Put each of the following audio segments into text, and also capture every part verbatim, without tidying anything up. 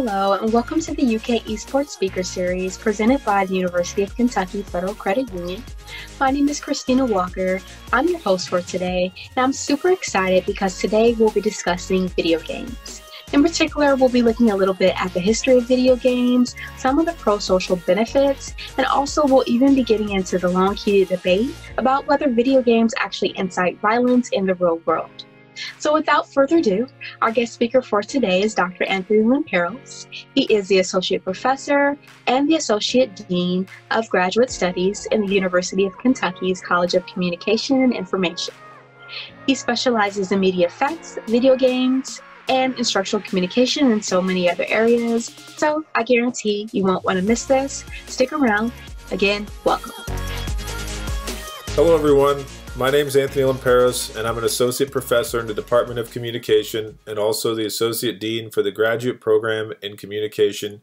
Hello and welcome to the U K Esports Speaker Series presented by the University of Kentucky Federal Credit Union. My name is Christina Walker. I'm your host for today, and I'm super excited because today we'll be discussing video games. In particular, we'll be looking a little bit at the history of video games, some of the pro-social benefits, and also we'll even be getting into the long-heated debate about whether video games actually incite violence in the real world. So without further ado, our guest speaker for today is Doctor Anthony Limperos. He is the Associate Professor and the Associate Dean of Graduate Studies in the University of Kentucky's College of Communication and Information. He specializes in media effects, video games, and instructional communication and so many other areas. So I guarantee you won't want to miss this. Stick around. Again, welcome. Hello, everyone. My name is Anthony Limperos, and I'm an associate professor in the Department of Communication and also the associate dean for the graduate program in communication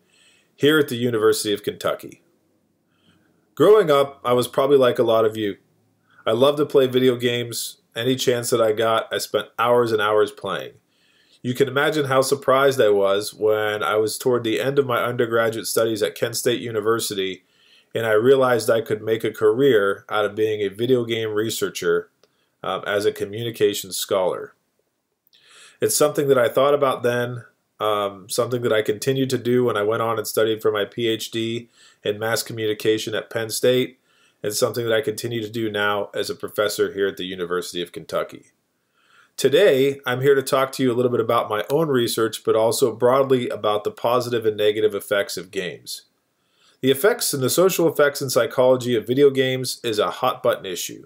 here at the University of Kentucky. Growing up, I was probably like a lot of you. I loved to play video games. Any chance that I got, I spent hours and hours playing. You can imagine how surprised I was when I was toward the end of my undergraduate studies at Kent State University and I realized I could make a career out of being a video game researcher um, as a communications scholar. It's something that I thought about then, um, something that I continued to do when I went on and studied for my PhD in mass communication at Penn State, and something that I continue to do now as a professor here at the University of Kentucky. Today, I'm here to talk to you a little bit about my own research, but also broadly about the positive and negative effects of games. The effects and the social effects and psychology of video games is a hot button issue.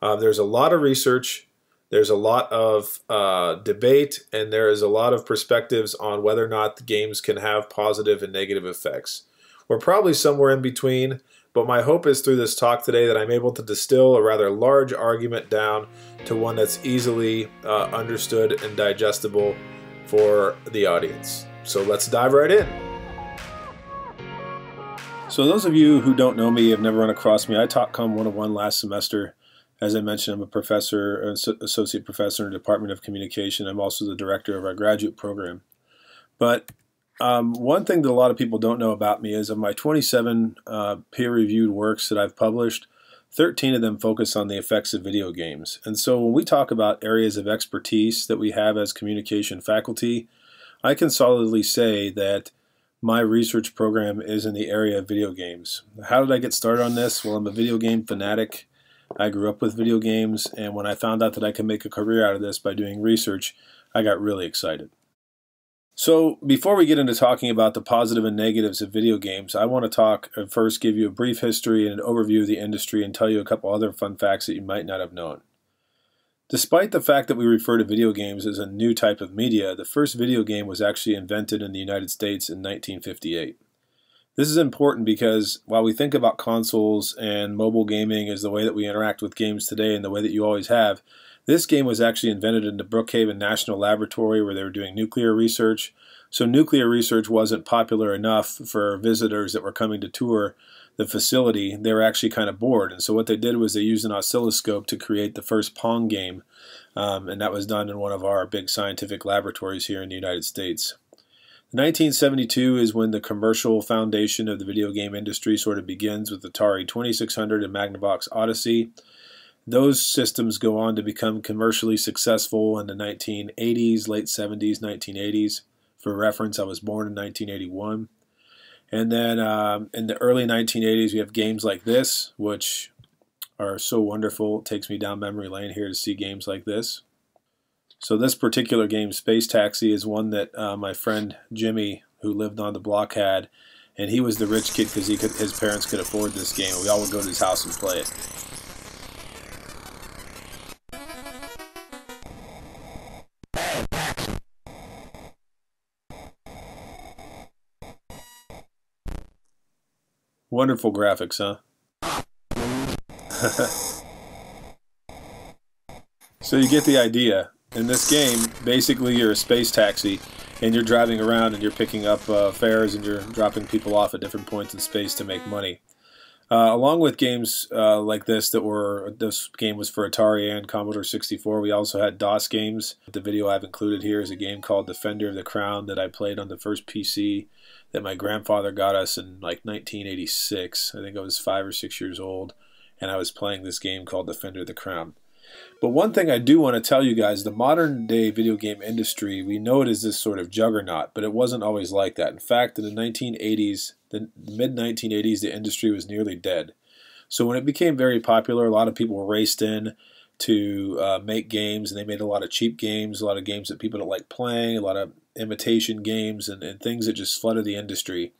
Uh, there's a lot of research, there's a lot of uh, debate, and there is a lot of perspectives on whether or not the games can have positive and negative effects. We're probably somewhere in between, but my hope is through this talk today that I'm able to distill a rather large argument down to one that's easily uh, understood and digestible for the audience. So let's dive right in. So those of you who don't know me, have never run across me, I taught Com one oh one last semester. As I mentioned, I'm a professor, an associate professor in the Department of Communication. I'm also the director of our graduate program. But um, one thing that a lot of people don't know about me is of my twenty-seven uh, peer-reviewed works that I've published, thirteen of them focus on the effects of video games. And so when we talk about areas of expertise that we have as communication faculty, I can solidly say that my research program is in the area of video games. How did I get started on this? Well, I'm a video game fanatic. I grew up with video games, and when I found out that I could make a career out of this by doing research, I got really excited. So before we get into talking about the positive and negatives of video games, I want to talk and first give you a brief history and an overview of the industry and tell you a couple other fun facts that you might not have known. Despite the fact that we refer to video games as a new type of media, the first video game was actually invented in the United States in nineteen fifty-eight. This is important because while we think about consoles and mobile gaming as the way that we interact with games today and the way that you always have, this game was actually invented in the Brookhaven National Laboratory where they were doing nuclear research. So nuclear research wasn't popular enough for visitors that were coming to tour the facility. They were actually kind of bored, and so what they did was they used an oscilloscope to create the first Pong game, um, and that was done in one of our big scientific laboratories here in the United States. nineteen seventy-two is when the commercial foundation of the video game industry sort of begins with Atari twenty-six hundred and Magnavox Odyssey. Those systems go on to become commercially successful in the nineteen eighties, late seventies, nineteen eighties. For reference, I was born in nineteen eighty-one. And then um, in the early nineteen eighties, we have games like this, which are so wonderful. It takes me down memory lane here to see games like this. So this particular game, Space Taxi, is one that uh, my friend Jimmy, who lived on the block, had. And he was the rich kid because he could, his parents could afford this game. We all would go to his house and play it. Wonderful graphics, huh? So you get the idea. In this game, basically you're a space taxi, and you're driving around and you're picking up uh, fares and you're dropping people off at different points in space to make money. Uh, along with games uh, like this that were, this game was for Atari and Commodore sixty-four, we also had DOS games. The video I've included here is a game called Defender of the Crown that I played on the first P C that my grandfather got us in like nineteen eighty-six. I think I was five or six years old, and I was playing this game called Defender of the Crown. But one thing I do want to tell you guys, the modern day video game industry, we know it as this sort of juggernaut, but it wasn't always like that. In fact, in the nineteen eighties, the mid nineteen eighties, the industry was nearly dead. So when it became very popular, a lot of people raced in to uh, make games, and they made a lot of cheap games, a lot of games that people don't like playing, a lot of imitation games, and, and things that just flooded the industry.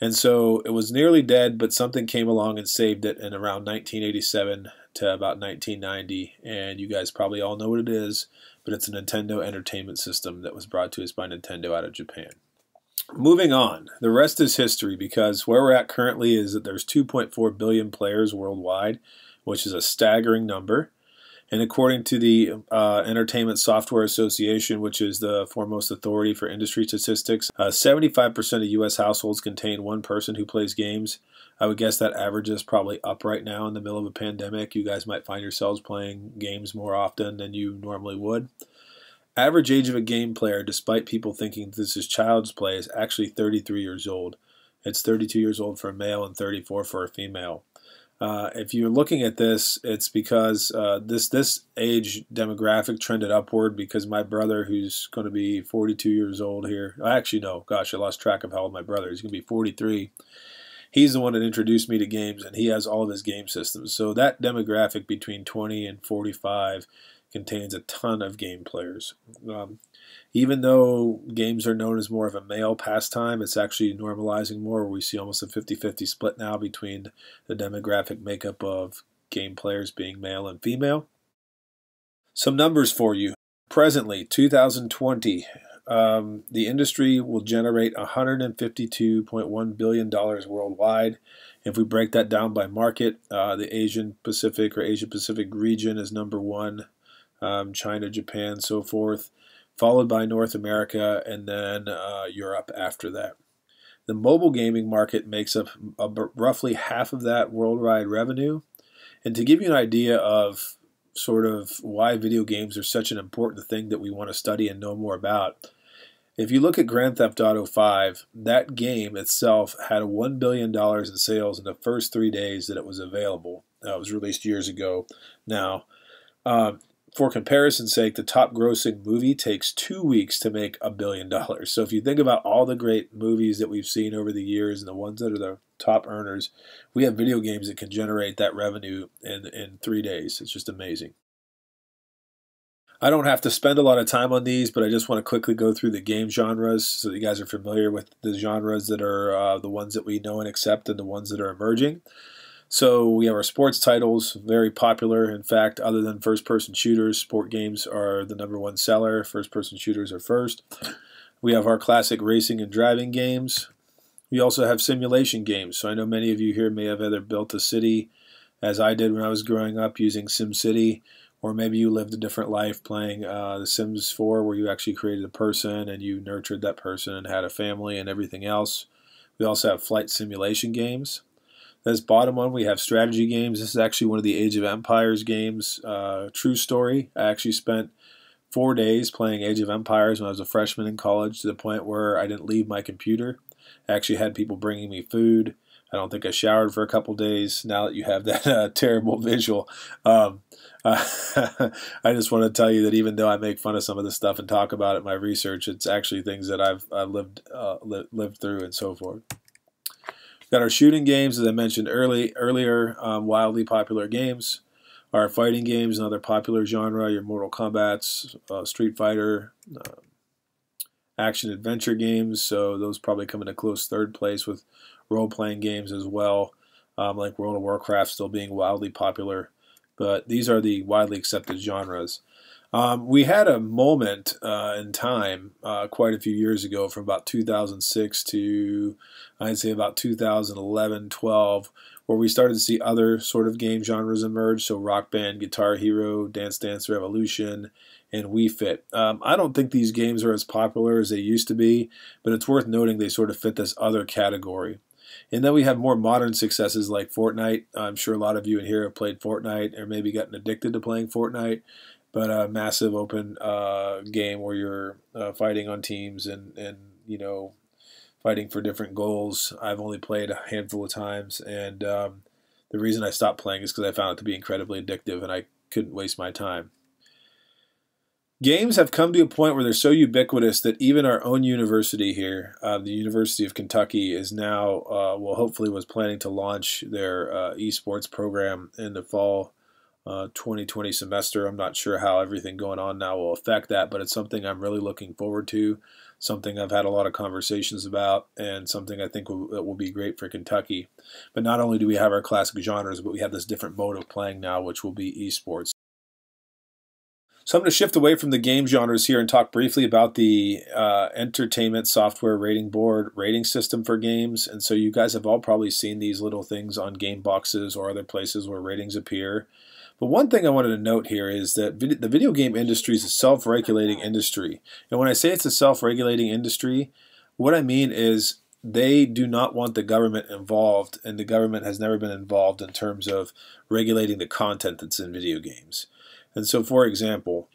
And so it was nearly dead, but something came along and saved it in around nineteen eighty-seven to about nineteen ninety, and you guys probably all know what it is, but it's a Nintendo Entertainment System that was brought to us by Nintendo out of Japan. Moving on, the rest is history, because where we're at currently is that there's two point four billion players worldwide, which is a staggering number. And according to the uh, Entertainment Software Association, which is the foremost authority for industry statistics, seventy-five percent uh, of U S households contain one person who plays games. I would guess that average is probably up right now in the middle of a pandemic. You guys might find yourselves playing games more often than you normally would. Average age of a game player, despite people thinking this is child's play, is actually thirty-three years old. It's thirty-two years old for a male and thirty-four for a female. Uh, if you're looking at this, it's because uh, this this age demographic trended upward, because my brother, who's going to be forty-two years old here, actually no, gosh, I lost track of how old my brother is. He's going to be forty-three. He's the one that introduced me to games, and he has all of his game systems. So that demographic between twenty and forty-five contains a ton of game players. Um, even though games are known as more of a male pastime, it's actually normalizing more, where we see almost a fifty fifty split now between the demographic makeup of game players being male and female. Some numbers for you. Presently, two thousand twenty, um, the industry will generate one hundred fifty-two point one billion dollars worldwide. If we break that down by market, uh, the Asian Pacific or Asia Pacific region is number one. Um, China, Japan, so forth, followed by North America, and then uh, Europe after that. The mobile gaming market makes up a, roughly half of that worldwide revenue. And to give you an idea of sort of why video games are such an important thing that we want to study and know more about, if you look at Grand Theft Auto five, that game itself had one billion dollars in sales in the first three days that it was available. That was released years ago now. Um, For comparison's sake, the top-grossing movie takes two weeks to make a billion dollars. So if you think about all the great movies that we've seen over the years and the ones that are the top earners, we have video games that can generate that revenue in, in three days. It's just amazing. I don't have to spend a lot of time on these, but I just want to quickly go through the game genres so that you guys are familiar with the genres that are uh, the ones that we know and accept and the ones that are emerging. So we have our sports titles, very popular. In fact, other than first-person shooters, sport games are the number one seller. First-person shooters are first. We have our classic racing and driving games. We also have simulation games. So I know many of you here may have either built a city, as I did when I was growing up, using SimCity, or maybe you lived a different life playing uh, The Sims four, where you actually created a person and you nurtured that person and had a family and everything else. We also have flight simulation games. This bottom one, we have strategy games. This is actually one of the Age of Empires games. Uh, true story. I actually spent four days playing Age of Empires when I was a freshman in college, to the point where I didn't leave my computer. I actually had people bringing me food. I don't think I showered for a couple days. Now that you have that uh, terrible visual, um, uh, I just want to tell you that even though I make fun of some of this stuff and talk about it in my research, it's actually things that I've, I've lived uh, li lived through and so forth. Got our shooting games, as I mentioned early, earlier, um, wildly popular games. Our fighting games, another popular genre, your Mortal Kombats, uh, Street Fighter, uh, action-adventure games, so those probably come into close third place, with role-playing games as well, um, like World of Warcraft still being wildly popular. But these are the widely accepted genres. Um, we had a moment uh, in time uh, quite a few years ago, from about two thousand six to I'd say about two thousand eleven, twelve, where we started to see other sort of game genres emerge. So Rock Band, Guitar Hero, Dance Dance Revolution, and Wii Fit. Um, I don't think these games are as popular as they used to be, but it's worth noting they sort of fit this other category. And then we have more modern successes like Fortnite. I'm sure a lot of you in here have played Fortnite or maybe gotten addicted to playing Fortnite. But a massive open uh, game where you're uh, fighting on teams and, and, you know, fighting for different goals. I've only played a handful of times. And um, the reason I stopped playing is because I found it to be incredibly addictive and I couldn't waste my time. Games have come to a point where they're so ubiquitous that even our own university here, uh, the University of Kentucky, is now, uh, well, hopefully was planning to launch their uh, esports program in the fall Uh, twenty twenty semester. I'm not sure how everything going on now will affect that, but it's something I'm really looking forward to, something I've had a lot of conversations about, and something I think will, that will be great for Kentucky. But not only do we have our classic genres, but we have this different mode of playing now, which will be esports. So I'm going to shift away from the game genres here and talk briefly about the uh, Entertainment Software Rating Board rating system for games. And so you guys have all probably seen these little things on game boxes or other places where ratings appear. But one thing I wanted to note here is that vid the video game industry is a self-regulating industry. And when I say it's a self-regulating industry, what I mean is they do not want the government involved, and the government has never been involved in terms of regulating the content that's in video games. And so, for example,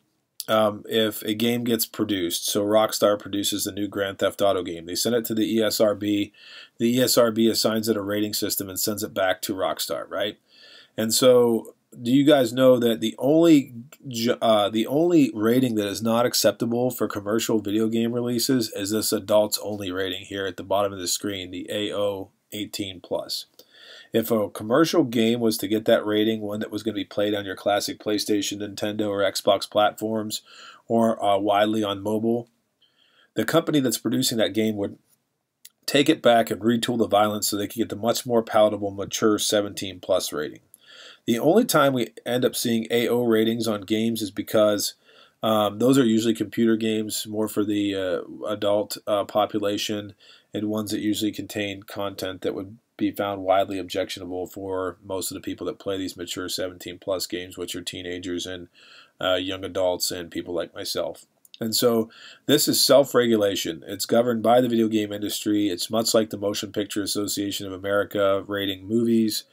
um, if a game gets produced, so Rockstar produces the new Grand Theft Auto game, they send it to the E S R B, the E S R B assigns it a rating system and sends it back to Rockstar, right? And so, do you guys know that the only uh, the only rating that is not acceptable for commercial video game releases is this adults-only rating here at the bottom of the screen, the A O eighteen plus. If a commercial game was to get that rating, one that was going to be played on your classic PlayStation, Nintendo, or Xbox platforms, or uh, widely on mobile, the company that's producing that game would take it back and retool the violence so they could get the much more palatable, mature seventeen plus rating. The only time we end up seeing A O ratings on games is because um, those are usually computer games, more for the uh, adult uh, population, and ones that usually contain content that would be found widely objectionable for most of the people that play these mature seventeen plus games, which are teenagers and uh, young adults and people like myself. And so this is self-regulation. It's governed by the video game industry. It's much like the Motion Picture Association of America rating movies.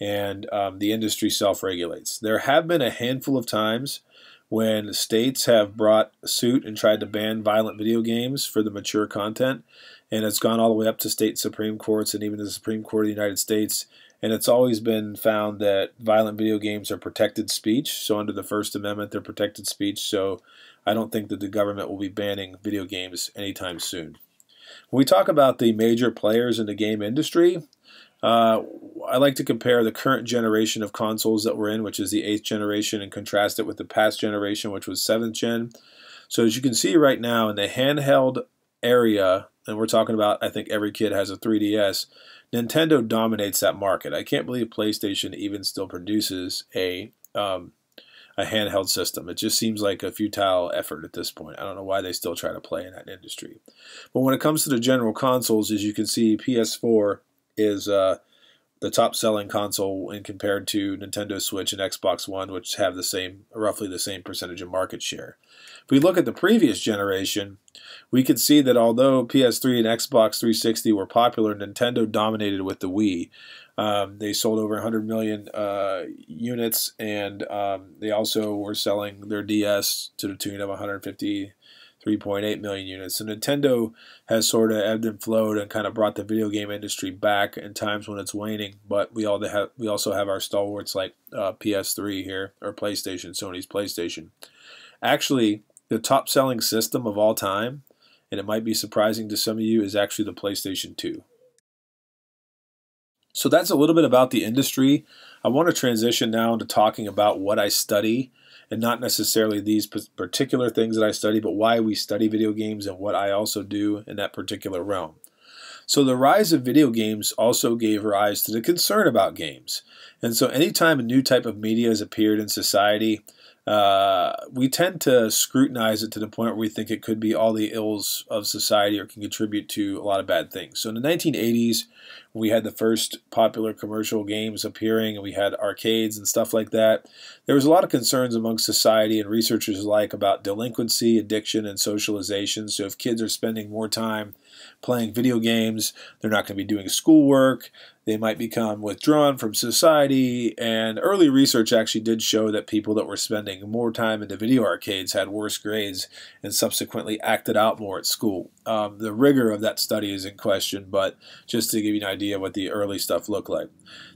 And um, the industry self-regulates. There have been a handful of times when states have brought suit and tried to ban violent video games for the mature content, and it's gone all the way up to state Supreme Courts and even the Supreme Court of the United States, and it's always been found that violent video games are protected speech, so under the First Amendment they're protected speech, so I don't think that the government will be banning video games anytime soon. When we talk about the major players in the game industry, Uh, I like to compare the current generation of consoles that we're in, which is the eighth generation, and contrast it with the past generation, which was seventh gen. So as you can see right now in the handheld area, and we're talking about I think every kid has a three D S, Nintendo dominates that market. I can't believe PlayStation even still produces a, um, a handheld system. It just seems like a futile effort at this point. I don't know why they still try to play in that industry. But when it comes to the general consoles, as you can see, P S four is uh, the top-selling console when compared to Nintendo Switch and Xbox One, which have the same, roughly the same percentage of market share. If we look at the previous generation, we could see that although P S three and Xbox three sixty were popular, Nintendo dominated with the Wii. Um, they sold over one hundred million uh, units, and um, they also were selling their D S to the tune of one hundred fifty, three point eight million units. So Nintendo has sort of ebbed and flowed and kind of brought the video game industry back in times when it's waning, but we all have, we also have our stalwarts like uh, P S three here, or PlayStation, Sony's PlayStation. Actually, the top-selling system of all time, and it might be surprising to some of you, is actually the PlayStation two. So that's a little bit about the industry. I want to transition now to talking about what I study, and not necessarily these particular things that I study, but why we study video games and what I also do in that particular realm. So the rise of video games also gave rise to the concern about games. And so anytime a new type of media has appeared in society, uh, we tend to scrutinize it to the point where we think it could be all the ills of society or can contribute to a lot of bad things. So in the nineteen eighties, we had the first popular commercial games appearing, and we had arcades and stuff like that. There was a lot of concerns among society and researchers alike about delinquency, addiction, and socialization. So if kids are spending more time playing video games. They're not going to be doing schoolwork. They might become withdrawn from society. And early research actually did show that people that were spending more time in the video arcades had worse grades and subsequently acted out more at school. Um, the rigor of that study is in question, but just to give you an idea of what the early stuff looked like.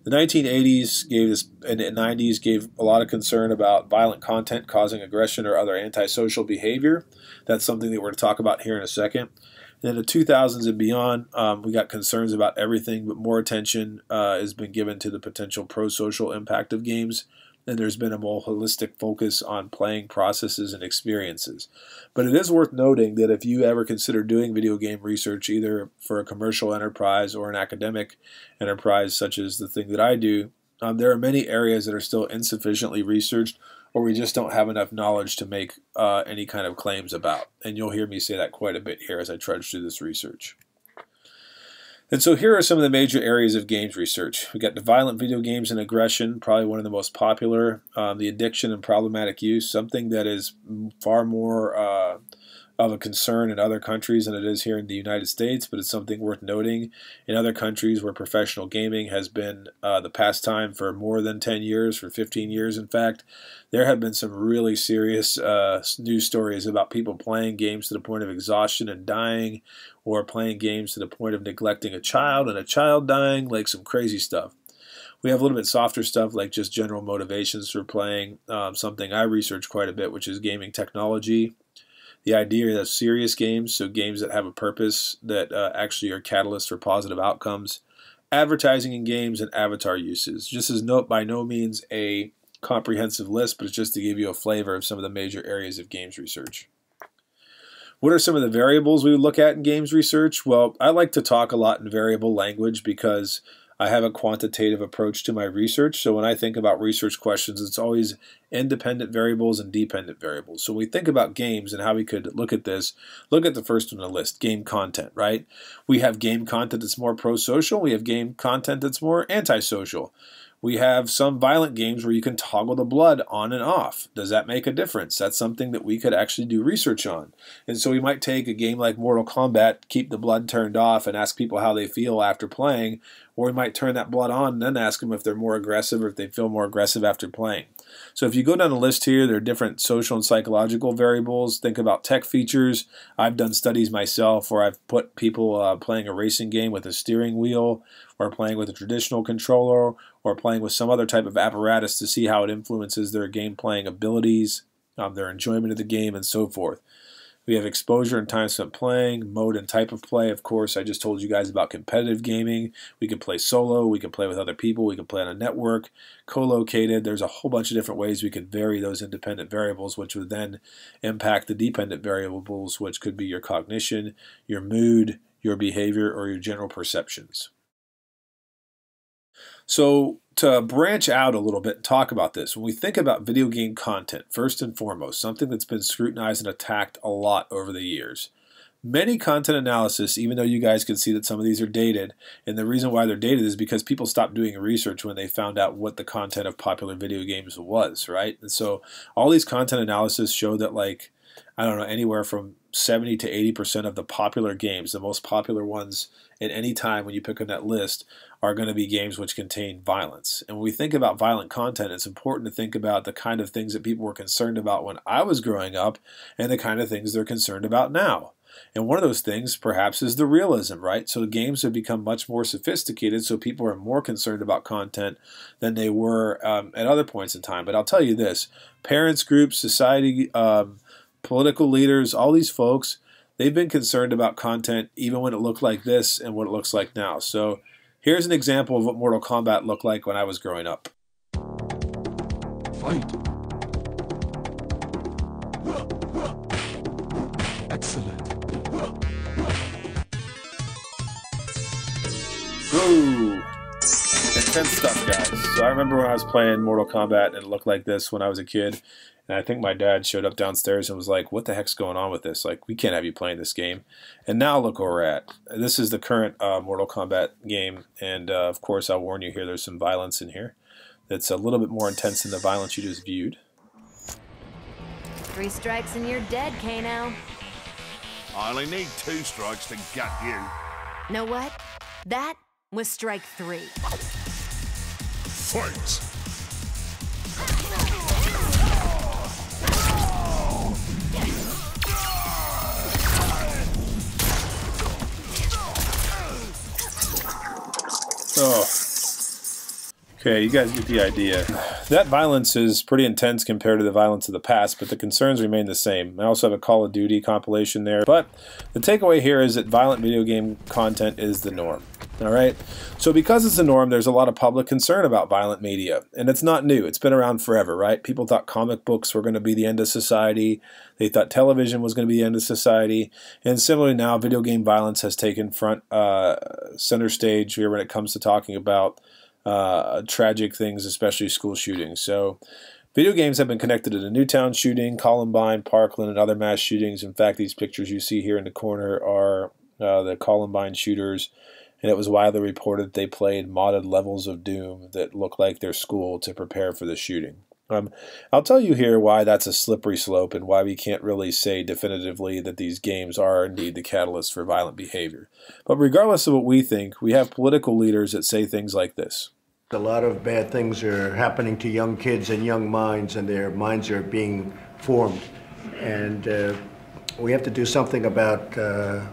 The nineteen eighties gave this, and nineties gave a lot of concern about violent content causing aggression or other antisocial behavior. That's something that we're going to talk about here in a second. Then the two thousands and beyond, um, we got concerns about everything, but more attention uh, has been given to the potential pro-social impact of games, and there's been a more holistic focus on playing processes and experiences. But it is worth noting that if you ever consider doing video game research, either for a commercial enterprise or an academic enterprise, such as the thing that I do, um, there are many areas that are still insufficiently researched, or we just don't have enough knowledge to make uh, any kind of claims about. And you'll hear me say that quite a bit here as I trudge through this research. And so here are some of the major areas of games research. We've got the violent video games and aggression, probably one of the most popular, um, the addiction and problematic use, something that is far more uh, of a concern in other countries than it is here in the United States, but it's something worth noting. In other countries where professional gaming has been uh, the pastime for more than ten years, for fifteen years in fact, there have been some really serious uh, news stories about people playing games to the point of exhaustion and dying, or playing games to the point of neglecting a child and a child dying, like some crazy stuff. We have a little bit softer stuff like just general motivations for playing, um, something I research quite a bit, which is gaming technology. The idea of serious games, so games that have a purpose, that uh, actually are catalysts for positive outcomes. Advertising in games and avatar uses. This is no, by no means a comprehensive list, but it's just to give you a flavor of some of the major areas of games research. What are some of the variables we look at in games research? Well, I like to talk a lot in variable language because I have a quantitative approach to my research. So when I think about research questions, it's always independent variables and dependent variables. So when we think about games and how we could look at this, look at the first one on the list, game content, right? We have game content that's more pro-social. We have game content that's more antisocial. We have some violent games where you can toggle the blood on and off. Does that make a difference? That's something that we could actually do research on. And so we might take a game like Mortal Kombat, keep the blood turned off, and ask people how they feel after playing. Or we might turn that blood on and then ask them if they're more aggressive or if they feel more aggressive after playing. So if you go down the list here, there are different social and psychological variables. Think about tech features. I've done studies myself where I've put people uh, playing a racing game with a steering wheel, or playing with a traditional controller, or playing with some other type of apparatus to see how it influences their game playing abilities, um, their enjoyment of the game, and so forth. We have exposure and time spent playing, mode and type of play. Of course, I just told you guys about competitive gaming. We can play solo, we can play with other people, we can play on a network, co-located. There's a whole bunch of different ways we could vary those independent variables, which would then impact the dependent variables, which could be your cognition, your mood, your behavior, or your general perceptions. So to branch out a little bit and talk about this, when we think about video game content, first and foremost, something that's been scrutinized and attacked a lot over the years. Many content analysis, even though you guys can see that some of these are dated, and the reason why they're dated is because people stopped doing research when they found out what the content of popular video games was, right? And so all these content analysis show that, like, I don't know, anywhere from seventy to eighty percent of the popular games, the most popular ones at any time when you pick on that list, are going to be games which contain violence. And when we think about violent content, it's important to think about the kind of things that people were concerned about when I was growing up and the kind of things they're concerned about now. And one of those things, perhaps, is the realism, right? So games have become much more sophisticated, so people are more concerned about content than they were um, at other points in time. But I'll tell you this, parents, groups, society, um, political leaders, all these folks, they've been concerned about content even when it looked like this and what it looks like now. So here's an example of what Mortal Kombat looked like when I was growing up. Fight. Excellent. Whoa. Intense stuff, guys. So I remember when I was playing Mortal Kombat and it looked like this when I was a kid. And I think my dad showed up downstairs and was like, what the heck's going on with this? Like, we can't have you playing this game. And now look where we're at. This is the current uh, Mortal Kombat game. And, uh, of course, I'll warn you here, there's some violence in here that's a little bit more intense than the violence you just viewed. Three strikes and you're dead, Kano. I only need two strikes to gut you. Know what? That was strike three. Fight! Oh. Okay, you guys get the idea. That violence is pretty intense compared to the violence of the past, but the concerns remain the same. I also have a Call of Duty compilation there, but the takeaway here is that violent video game content is the norm. All right, so because it's the norm, there's a lot of public concern about violent media, and it's not new. It's been around forever, right? People thought comic books were going to be the end of society. They thought television was going to be the end of society, and similarly now, video game violence has taken front uh, center stage here when it comes to talking about uh, tragic things, especially school shootings. So video games have been connected to the Newtown shooting, Columbine, Parkland, and other mass shootings. In fact, these pictures you see here in the corner are uh, the Columbine shooters. And it was widely reported they played modded levels of Doom that looked like their school to prepare for the shooting. Um, I'll tell you here why that's a slippery slope and why we can't really say definitively that these games are indeed the catalyst for violent behavior. But regardless of what we think, we have political leaders that say things like this. A lot of bad things are happening to young kids and young minds, and their minds are being formed. And uh, we have to do something about uh,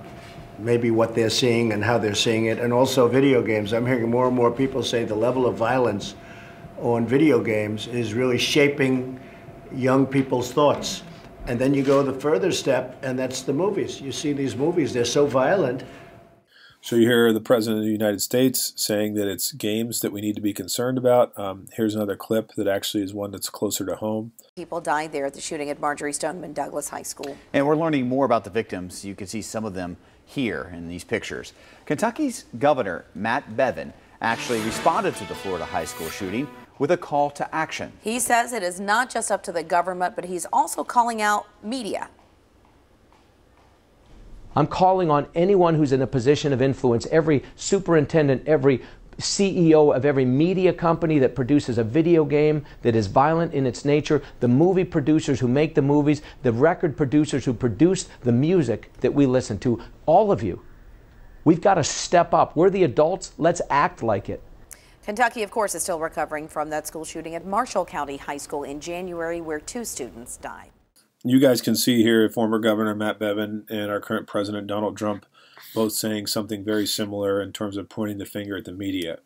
maybe what they're seeing and how they're seeing it, and also video games. I'm hearing more and more people say the level of violence on video games is really shaping young people's thoughts. And then you go the further step, and that's the movies. You see these movies, they're so violent. So you hear the President of the United States saying that it's games that we need to be concerned about. Um, here's another clip that actually is one that's closer to home. People died there at the shooting at Marjory Stoneman Douglas High School. And we're learning more about the victims. You can see some of them here in these pictures. Kentucky's Governor Matt Bevin actually responded to the Florida high school shooting with a call to action. He says it is not just up to the government, but he's also calling out media. I'm calling on anyone who's in a position of influence, every superintendent, every C E O of every media company that produces a video game that is violent in its nature, the movie producers who make the movies, the record producers who produce the music that we listen to, all of you. We've got to step up. We're the adults. Let's act like it. Kentucky, of course, is still recovering from that school shooting at Marshall County High School in January, where two students died. You guys can see here former Governor Matt Bevin and our current President Donald Trump both saying something very similar in terms of pointing the finger at the media.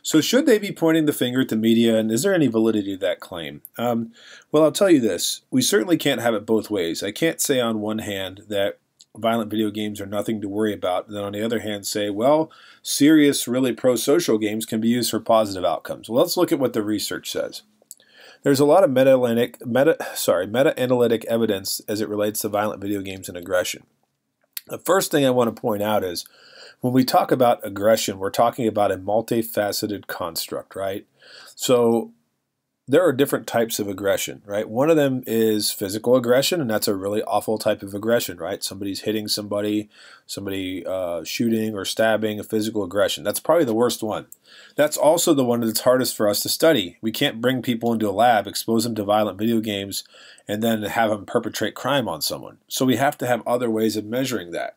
So should they be pointing the finger at the media, and is there any validity to that claim? Um, well, I'll tell you this. We certainly can't have it both ways. I can't say on one hand that violent video games are nothing to worry about, and then on the other hand say, well, serious, really pro-social games can be used for positive outcomes. Well, let's look at what the research says. There's a lot of meta-analytic, meta, sorry, meta-analytic evidence as it relates to violent video games and aggression. The first thing I want to point out is when we talk about aggression, we're talking about a multifaceted construct, right? So there are different types of aggression, right? One of them is physical aggression, and that's a really awful type of aggression, right? Somebody's hitting somebody, somebody uh, shooting or stabbing, a physical aggression. That's probably the worst one. That's also the one that's hardest for us to study. We can't bring people into a lab, expose them to violent video games, and then have them perpetrate crime on someone. So we have to have other ways of measuring that.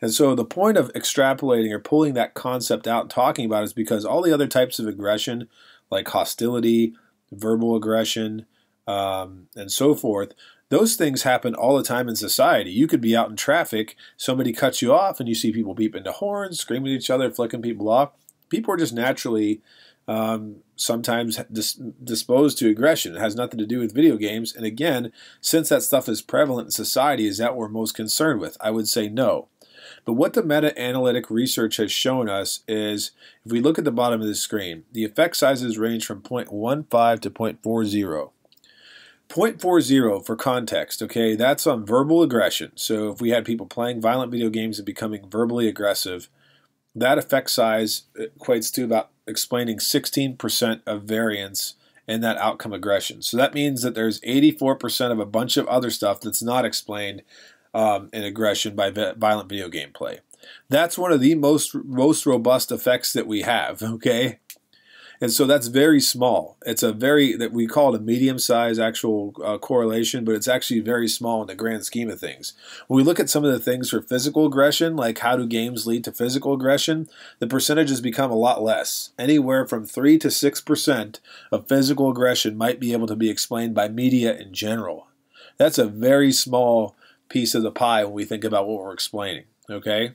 And so the point of extrapolating or pulling that concept out and talking about it is because all the other types of aggression, like hostility, verbal aggression, um, and so forth, those things happen all the time in society. You could be out in traffic, somebody cuts you off, and you see people beeping into horns, screaming at each other, flicking people off. People are just naturally um, sometimes dis disposed to aggression. It has nothing to do with video games. And again, since that stuff is prevalent in society, is that what we're most concerned with? I would say no. But what the meta-analytic research has shown us is, if we look at the bottom of the screen, the effect sizes range from zero point one five to zero point four zero. zero point four zero for context, okay, that's on verbal aggression. So if we had people playing violent video games and becoming verbally aggressive, that effect size equates to about explaining sixteen percent of variance in that outcome aggression. So that means that there's eighty-four percent of a bunch of other stuff that's not explained um, in aggression by violent video game play. That's one of the most, most robust effects that we have, okay? And so that's very small. It's a very, that we call it a medium-sized actual uh, correlation, but it's actually very small in the grand scheme of things. When we look at some of the things for physical aggression, like how do games lead to physical aggression, the percentages become a lot less. Anywhere from three to six percent of physical aggression might be able to be explained by media in general. That's a very small piece of the pie when we think about what we're explaining, okay?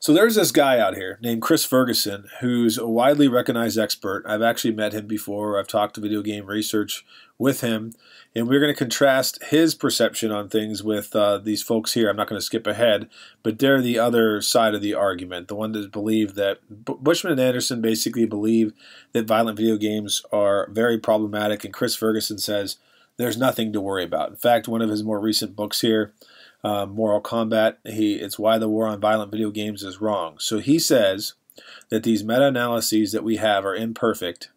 So there's this guy out here named Chris Ferguson, who's a widely recognized expert. I've actually met him before. I've talked to video game research with him, and we're going to contrast his perception on things with uh, these folks here. I'm not going to skip ahead, but they're the other side of the argument, the one that believe that Bushman and Anderson basically believe that violent video games are very problematic, and Chris Ferguson says there's nothing to worry about. In fact, one of his more recent books here, Uh, Mortal Kombat, he, it's why the war on violent video games is wrong. So he says that these meta-analyses that we have are imperfect.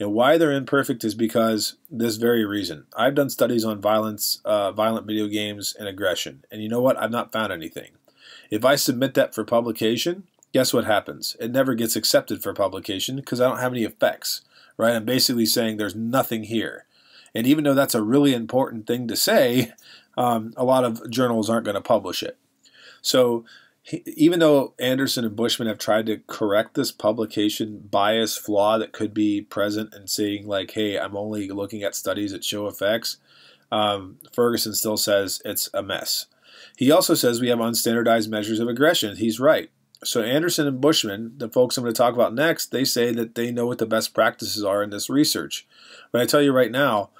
And why they're imperfect is because this very reason. I've done studies on violence, uh, violent video games, and aggression. And you know what? I've not found anything. If I submit that for publication, guess what happens? It never gets accepted for publication because I don't have any effects, right? I'm basically saying there's nothing here. And even though that's a really important thing to say, Um, a lot of journals aren't going to publish it. So he, even though Anderson and Bushman have tried to correct this publication bias flaw that could be present in saying like, hey, I'm only looking at studies that show effects, um, Ferguson still says it's a mess. He also says we have unstandardized measures of aggression. He's right. So Anderson and Bushman, the folks I'm going to talk about next, they say that they know what the best practices are in this research. But I tell you right now,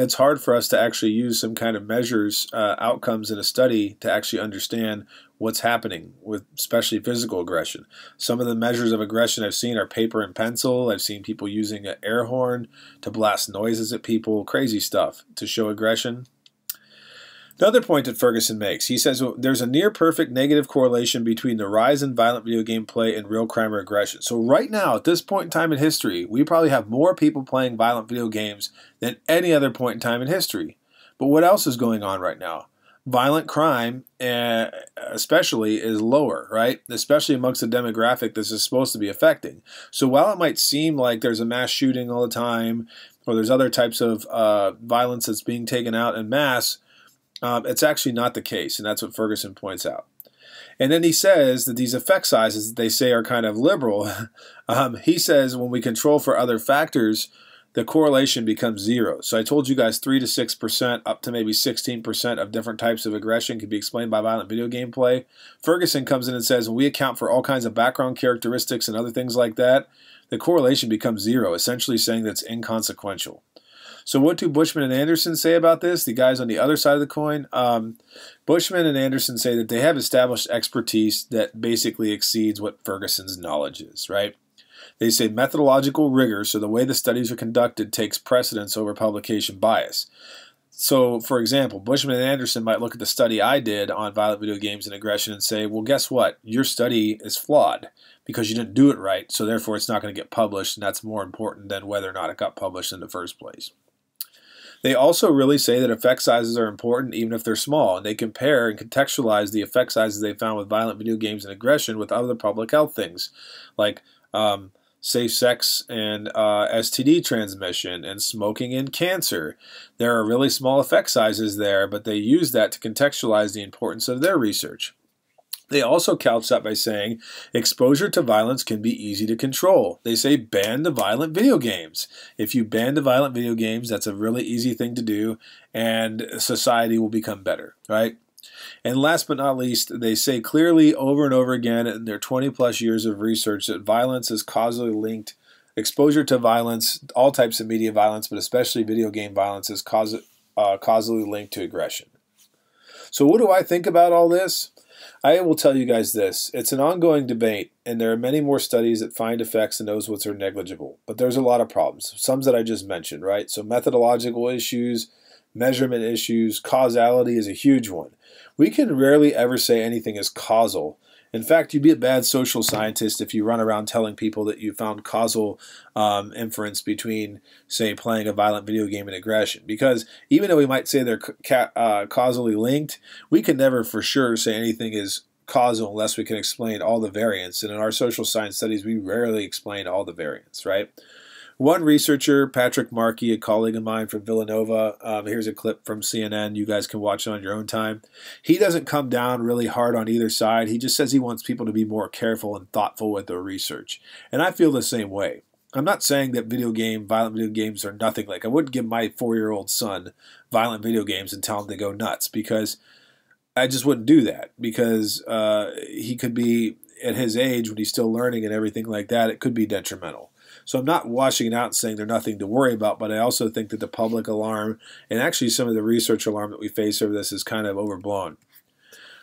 it's hard for us to actually use some kind of measures, uh, outcomes in a study to actually understand what's happening with especially physical aggression. Some of the measures of aggression I've seen are paper and pencil. I've seen people using an air horn to blast noises at people, crazy stuff to show aggression. The other point that Ferguson makes, he says well, there's a near-perfect negative correlation between the rise in violent video game play and real crime or aggression. So right now, at this point in time in history, we probably have more people playing violent video games than any other point in time in history. But what else is going on right now? Violent crime, uh, especially, is lower, right? Especially amongst the demographic this is supposed to be affecting. So while it might seem like there's a mass shooting all the time, or there's other types of uh, violence that's being taken out en masse, Um, it's actually not the case, and that's what Ferguson points out. And then he says that these effect sizes that they say are kind of liberal, um, he says when we control for other factors, the correlation becomes zero. So I told you guys three to six percent up to maybe sixteen percent of different types of aggression can be explained by violent video game play. Ferguson comes in and says when we account for all kinds of background characteristics and other things like that, the correlation becomes zero, essentially saying that's inconsequential. So what do Bushman and Anderson say about this? The guys on the other side of the coin. Um, Bushman and Anderson say that they have established expertise that basically exceeds what Ferguson's knowledge is, right? They say methodological rigor, so the way the studies are conducted, takes precedence over publication bias. So, for example, Bushman and Anderson might look at the study I did on violent video games and aggression and say, well, guess what? Your study is flawed because you didn't do it right, so therefore it's not going to get published, and that's more important than whether or not it got published in the first place. They also really say that effect sizes are important even if they're small, and they compare and contextualize the effect sizes they found with violent video games and aggression with other public health things like um, safe sex and uh, S T D transmission and smoking and cancer. There are really small effect sizes there, but they use that to contextualize the importance of their research. They also couch that by saying exposure to violence can be easy to control. They say ban the violent video games. If you ban the violent video games, that's a really easy thing to do, and society will become better, right? And last but not least, they say clearly over and over again in their twenty plus years of research that violence is causally linked. Exposure to violence, all types of media violence, but especially video game violence, is caus uh, causally linked to aggression. So what do I think about all this? I will tell you guys this. It's an ongoing debate, and there are many more studies that find effects and those which are negligible. But there's a lot of problems, some that I just mentioned, right? So methodological issues, measurement issues, causality is a huge one. We can rarely ever say anything is causal. In fact, you'd be a bad social scientist if you run around telling people that you found causal um, inference between, say, playing a violent video game and aggression. Because even though we might say they're ca uh, causally linked, we can never for sure say anything is causal unless we can explain all the variants. And in our social science studies, we rarely explain all the variants, right? One researcher, Patrick Markey, a colleague of mine from Villanova, um, here's a clip from C N N. You guys can watch it on your own time. He doesn't come down really hard on either side. He just says he wants people to be more careful and thoughtful with their research. And I feel the same way. I'm not saying that video game, violent video games are nothing. Like, I wouldn't give my four-year-old son violent video games and tell him to go nuts, because I just wouldn't do that, because uh, he could be, at his age, when he's still learning and everything like that, it could be detrimental. So I'm not washing it out and saying they're nothing to worry about, but I also think that the public alarm and actually some of the research alarm that we face over this is kind of overblown.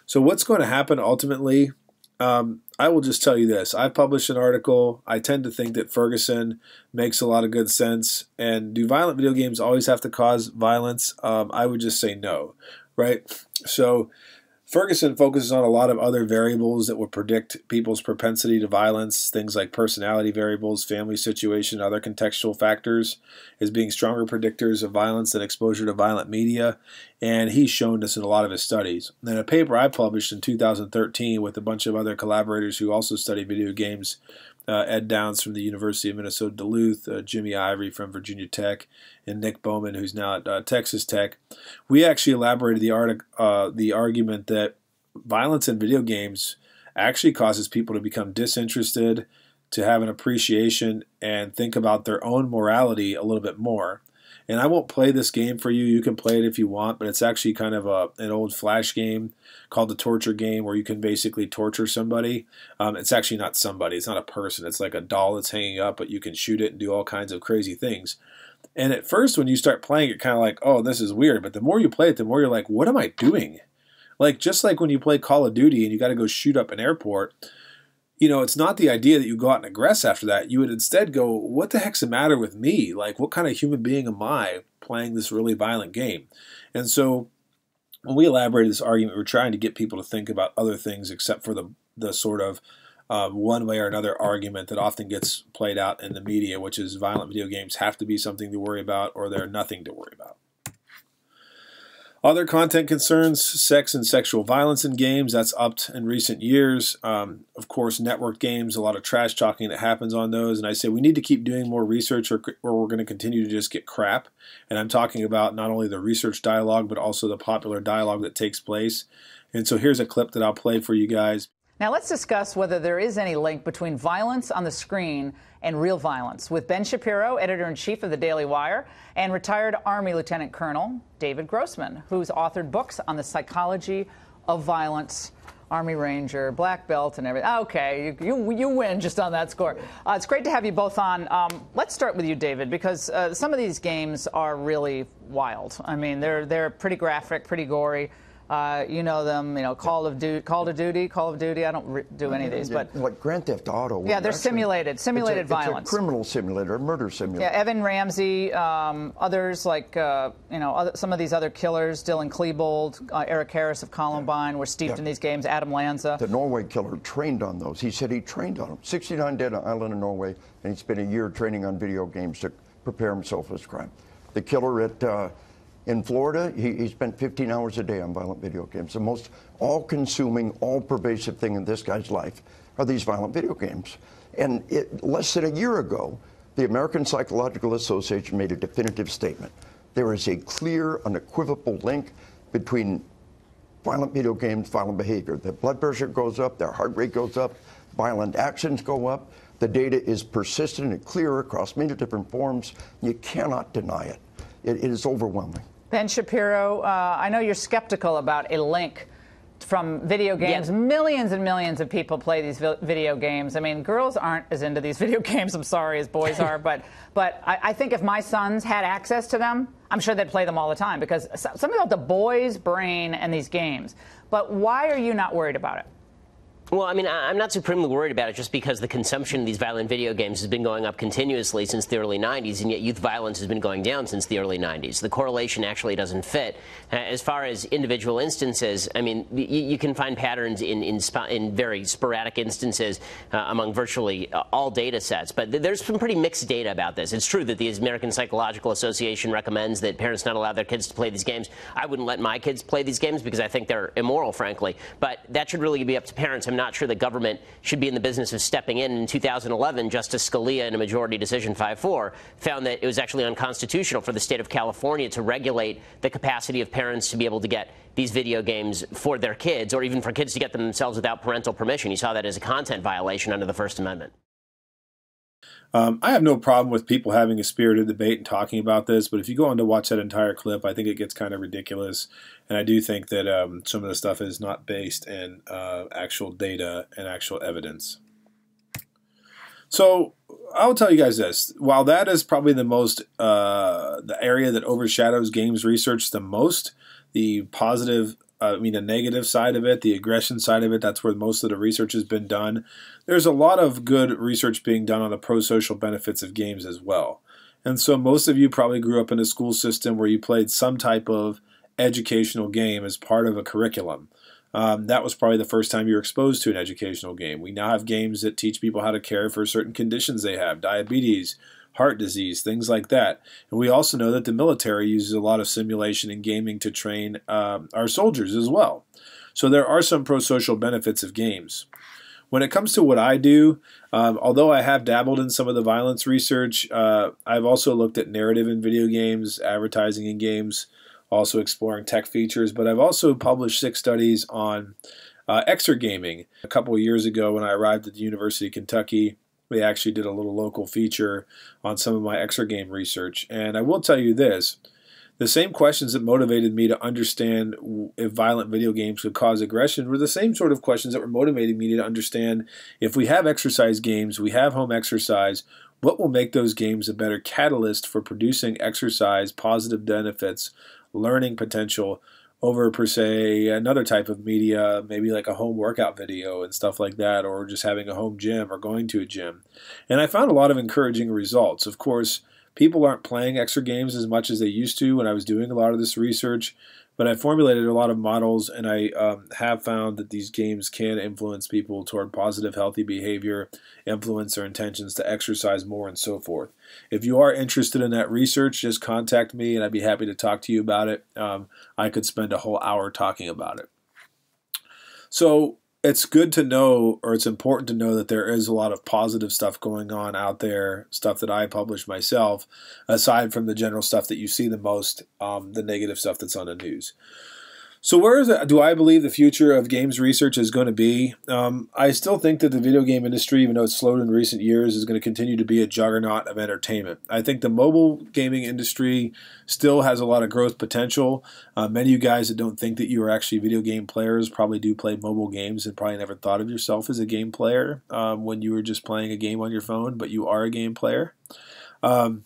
So what's going to happen ultimately? Um, I will just tell you this. I published an article. I tend to think that Ferguson makes a lot of good sense. And do violent video games always have to cause violence? Um, I would just say no, right? So Ferguson focuses on a lot of other variables that would predict people's propensity to violence, things like personality variables, family situation, other contextual factors as being stronger predictors of violence than exposure to violent media. And he's shown this in a lot of his studies. And in a paper I published in two thousand thirteen with a bunch of other collaborators who also study video games, Uh, Ed Downs from the University of Minnesota Duluth, uh, Jimmy Ivory from Virginia Tech, and Nick Bowman, who's now at uh, Texas Tech. We actually elaborated the, art, uh, the argument that violence in video games actually causes people to become disinterested, to have an appreciation, and think about their own morality a little bit more. And I won't play this game for you. You can play it if you want, but it's actually kind of a, an old Flash game called the Torture Game, where you can basically torture somebody. Um, it's actually not somebody. It's not a person. It's like a doll that's hanging up, but you can shoot it and do all kinds of crazy things. And at first, when you start playing, you're kind of like, oh, this is weird. But the more you play it, the more you're like, what am I doing? Like, just like when you play Call of Duty and you got to go shoot up an airport, you know, it's not the idea that you go out and aggress after that. You would instead go, what the heck's the matter with me? Like, what kind of human being am I playing this really violent game? And so when we elaborated this argument, we were trying to get people to think about other things except for the, the sort of uh, one way or another argument that often gets played out in the media, which is violent video games have to be something to worry about or they're nothing to worry about. Other content concerns, sex and sexual violence in games, that's upped in recent years. Um, of course, network games, a lot of trash talking that happens on those. And I say we need to keep doing more research or, or we're going to continue to just get crap. And I'm talking about not only the research dialogue, but also the popular dialogue that takes place. And so here's a clip that I'll play for you guys. Now let's discuss whether there is any link between violence on the screen and real violence with Ben Shapiro, editor-in-chief of The Daily Wire, and retired Army Lieutenant Colonel David Grossman, who's authored books on the psychology of violence, Army Ranger, black belt, and everything. Okay, you, you, you win just on that score. Uh, it's great to have you both on. Um, let's start with you, David, because uh, some of these games are really wild. I mean, they're, they're pretty graphic, pretty gory. Uh, you know them, you know, Call of Duty, Call of Duty, Call of Duty. I don't re do any of these, but like Grand Theft Auto. Yeah, they're actually, simulated, simulated it's a, violence. It's a criminal simulator, murder simulator. Yeah, Evan Ramsey, um, others like uh, you know other, some of these other killers, Dylan Klebold, uh, Eric Harris of Columbine, yeah. were steeped yeah. in these games. Adam Lanza, the Norway killer, trained on those. He said he trained on them. sixty-nine dead on an island in Norway, and he spent a year training on video games to prepare himself for this crime. The killer at uh, in Florida, he, he spent fifteen hours a day on violent video games. The most all-consuming, all-pervasive thing in this guy's life are these violent video games. And it, less than a year ago, the American Psychological Association made a definitive statement. There is a clear, unequivocal link between violent video games, violent behavior. Their blood pressure goes up, their heart rate goes up, violent actions go up. The data is persistent and clear across many different forms. You cannot deny it. It, it is overwhelming. Ben Shapiro, uh, I know you're skeptical about a link from video games. Yeah. Millions and millions of people play these video games. I mean, girls aren't as into these video games, I'm sorry, as boys are. But, but I, I think if my sons had access to them, I'm sure they'd play them all the time, because something about the boy's brain and these games. But why are you not worried about it? Well, I mean, I'm not supremely worried about it just because the consumption of these violent video games has been going up continuously since the early nineties, and yet youth violence has been going down since the early nineties. The correlation actually doesn't fit. As far as individual instances, I mean, you can find patterns in, in, in very sporadic instances uh, among virtually all data sets, but there's some pretty mixed data about this. It's true that the American Psychological Association recommends that parents not allow their kids to play these games. I wouldn't let my kids play these games because I think they're immoral, frankly, but that should really be up to parents. I'm not sure the government should be in the business of stepping in. In two thousand eleven, Justice Scalia, in a majority decision five four, found that it was actually unconstitutional for the state of California to regulate the capacity of parents to be able to get these video games for their kids, or even for kids to get them themselves without parental permission. You saw that as a content violation under the First Amendment. Um, I have no problem with people having a spirited debate and talking about this, but if you go on to watch that entire clip, I think it gets kind of ridiculous. And I do think that um, some of the stuff is not based in uh, actual data and actual evidence. So I'll tell you guys this. While that is probably the most, uh, the area that overshadows games research the most, the positive, uh, I mean the negative side of it, the aggression side of it, that's where most of the research has been done. There's a lot of good research being done on the pro-social benefits of games as well. And so most of you probably grew up in a school system where you played some type of educational game as part of a curriculum. Um, that was probably the first time you were exposed to an educational game. We now have games that teach people how to care for certain conditions they have, diabetes, heart disease, things like that. And we also know that the military uses a lot of simulation and gaming to train um, our soldiers as well. So there are some pro-social benefits of games. When it comes to what I do, um, although I have dabbled in some of the violence research, uh, I've also looked at narrative in video games, advertising in games, also exploring tech features. But I've also published six studies on uh, exergaming. A couple of years ago when I arrived at the University of Kentucky, we actually did a little local feature on some of my exergame research. And I will tell you this. The same questions that motivated me to understand if violent video games could cause aggression were the same sort of questions that were motivating me to understand if we have exercise games, we have home exercise, what will make those games a better catalyst for producing exercise, positive benefits, learning potential over, per se, another type of media, maybe like a home workout video and stuff like that, or just having a home gym or going to a gym. And I found a lot of encouraging results. Of course, people aren't playing exercise games as much as they used to when I was doing a lot of this research, but I formulated a lot of models, and I um, have found that these games can influence people toward positive, healthy behavior, influence their intentions to exercise more, and so forth. If you are interested in that research, just contact me, and I'd be happy to talk to you about it. Um, I could spend a whole hour talking about it. So it's good to know, or it's important to know, that there is a lot of positive stuff going on out there, stuff that I publish myself, aside from the general stuff that you see the most, um, the negative stuff that's on the news. So where is it, do I believe the future of games research is going to be? Um, I still think that the video game industry, even though it's slowed in recent years, is going to continue to be a juggernaut of entertainment. I think the mobile gaming industry still has a lot of growth potential. Uh, many of you guys that don't think that you are actually video game players probably do play mobile games and probably never thought of yourself as a game player um, when you were just playing a game on your phone, but you are a game player. Um,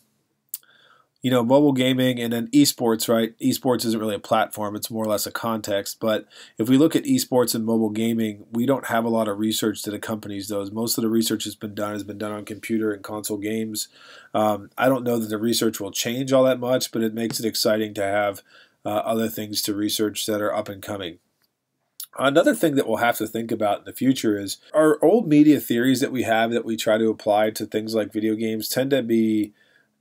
You know, mobile gaming and then esports, right? Esports isn't really a platform. It's more or less a context. But if we look at esports and mobile gaming, we don't have a lot of research that accompanies those. Most of the research that's been done has been done on computer and console games. Um, I don't know that the research will change all that much, but it makes it exciting to have uh, other things to research that are up and coming. Another thing that we'll have to think about in the future is our old media theories that we have that we try to apply to things like video games tend to be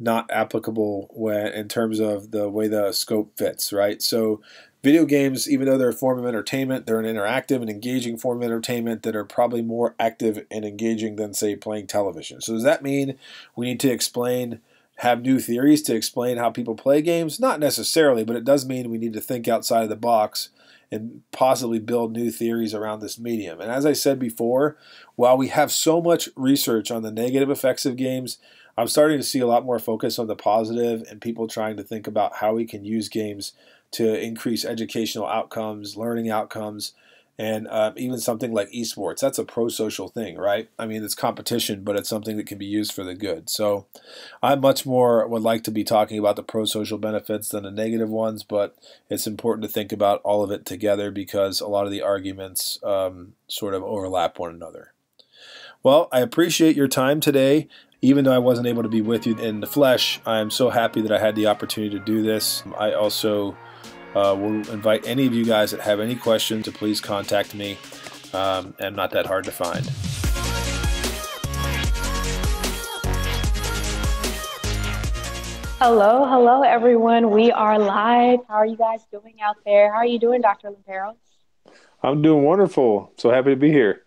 not applicable when in terms of the way the scope fits, right? So video games, even though they're a form of entertainment, they're an interactive and engaging form of entertainment that are probably more active and engaging than, say, playing television. So does that mean we need to explain, have new theories to explain how people play games? Not necessarily, but it does mean we need to think outside of the box and possibly build new theories around this medium. And as I said before, while we have so much research on the negative effects of games, I'm starting to see a lot more focus on the positive and people trying to think about how we can use games to increase educational outcomes, learning outcomes, And uh, even something like esports, that's a pro-social thing, right? I mean, it's competition, but it's something that can be used for the good. So I much more would like to be talking about the pro-social benefits than the negative ones, but it's important to think about all of it together because a lot of the arguments um, sort of overlap one another. Well, I appreciate your time today. Even though I wasn't able to be with you in the flesh, I am so happy that I had the opportunity to do this. I also... Uh, we'll invite any of you guys that have any questions to please contact me. Um, I'm not that hard to find. Hello, hello everyone. We are live. How are you guys doing out there? How are you doing, Doctor Limperos? I'm doing wonderful. So happy to be here.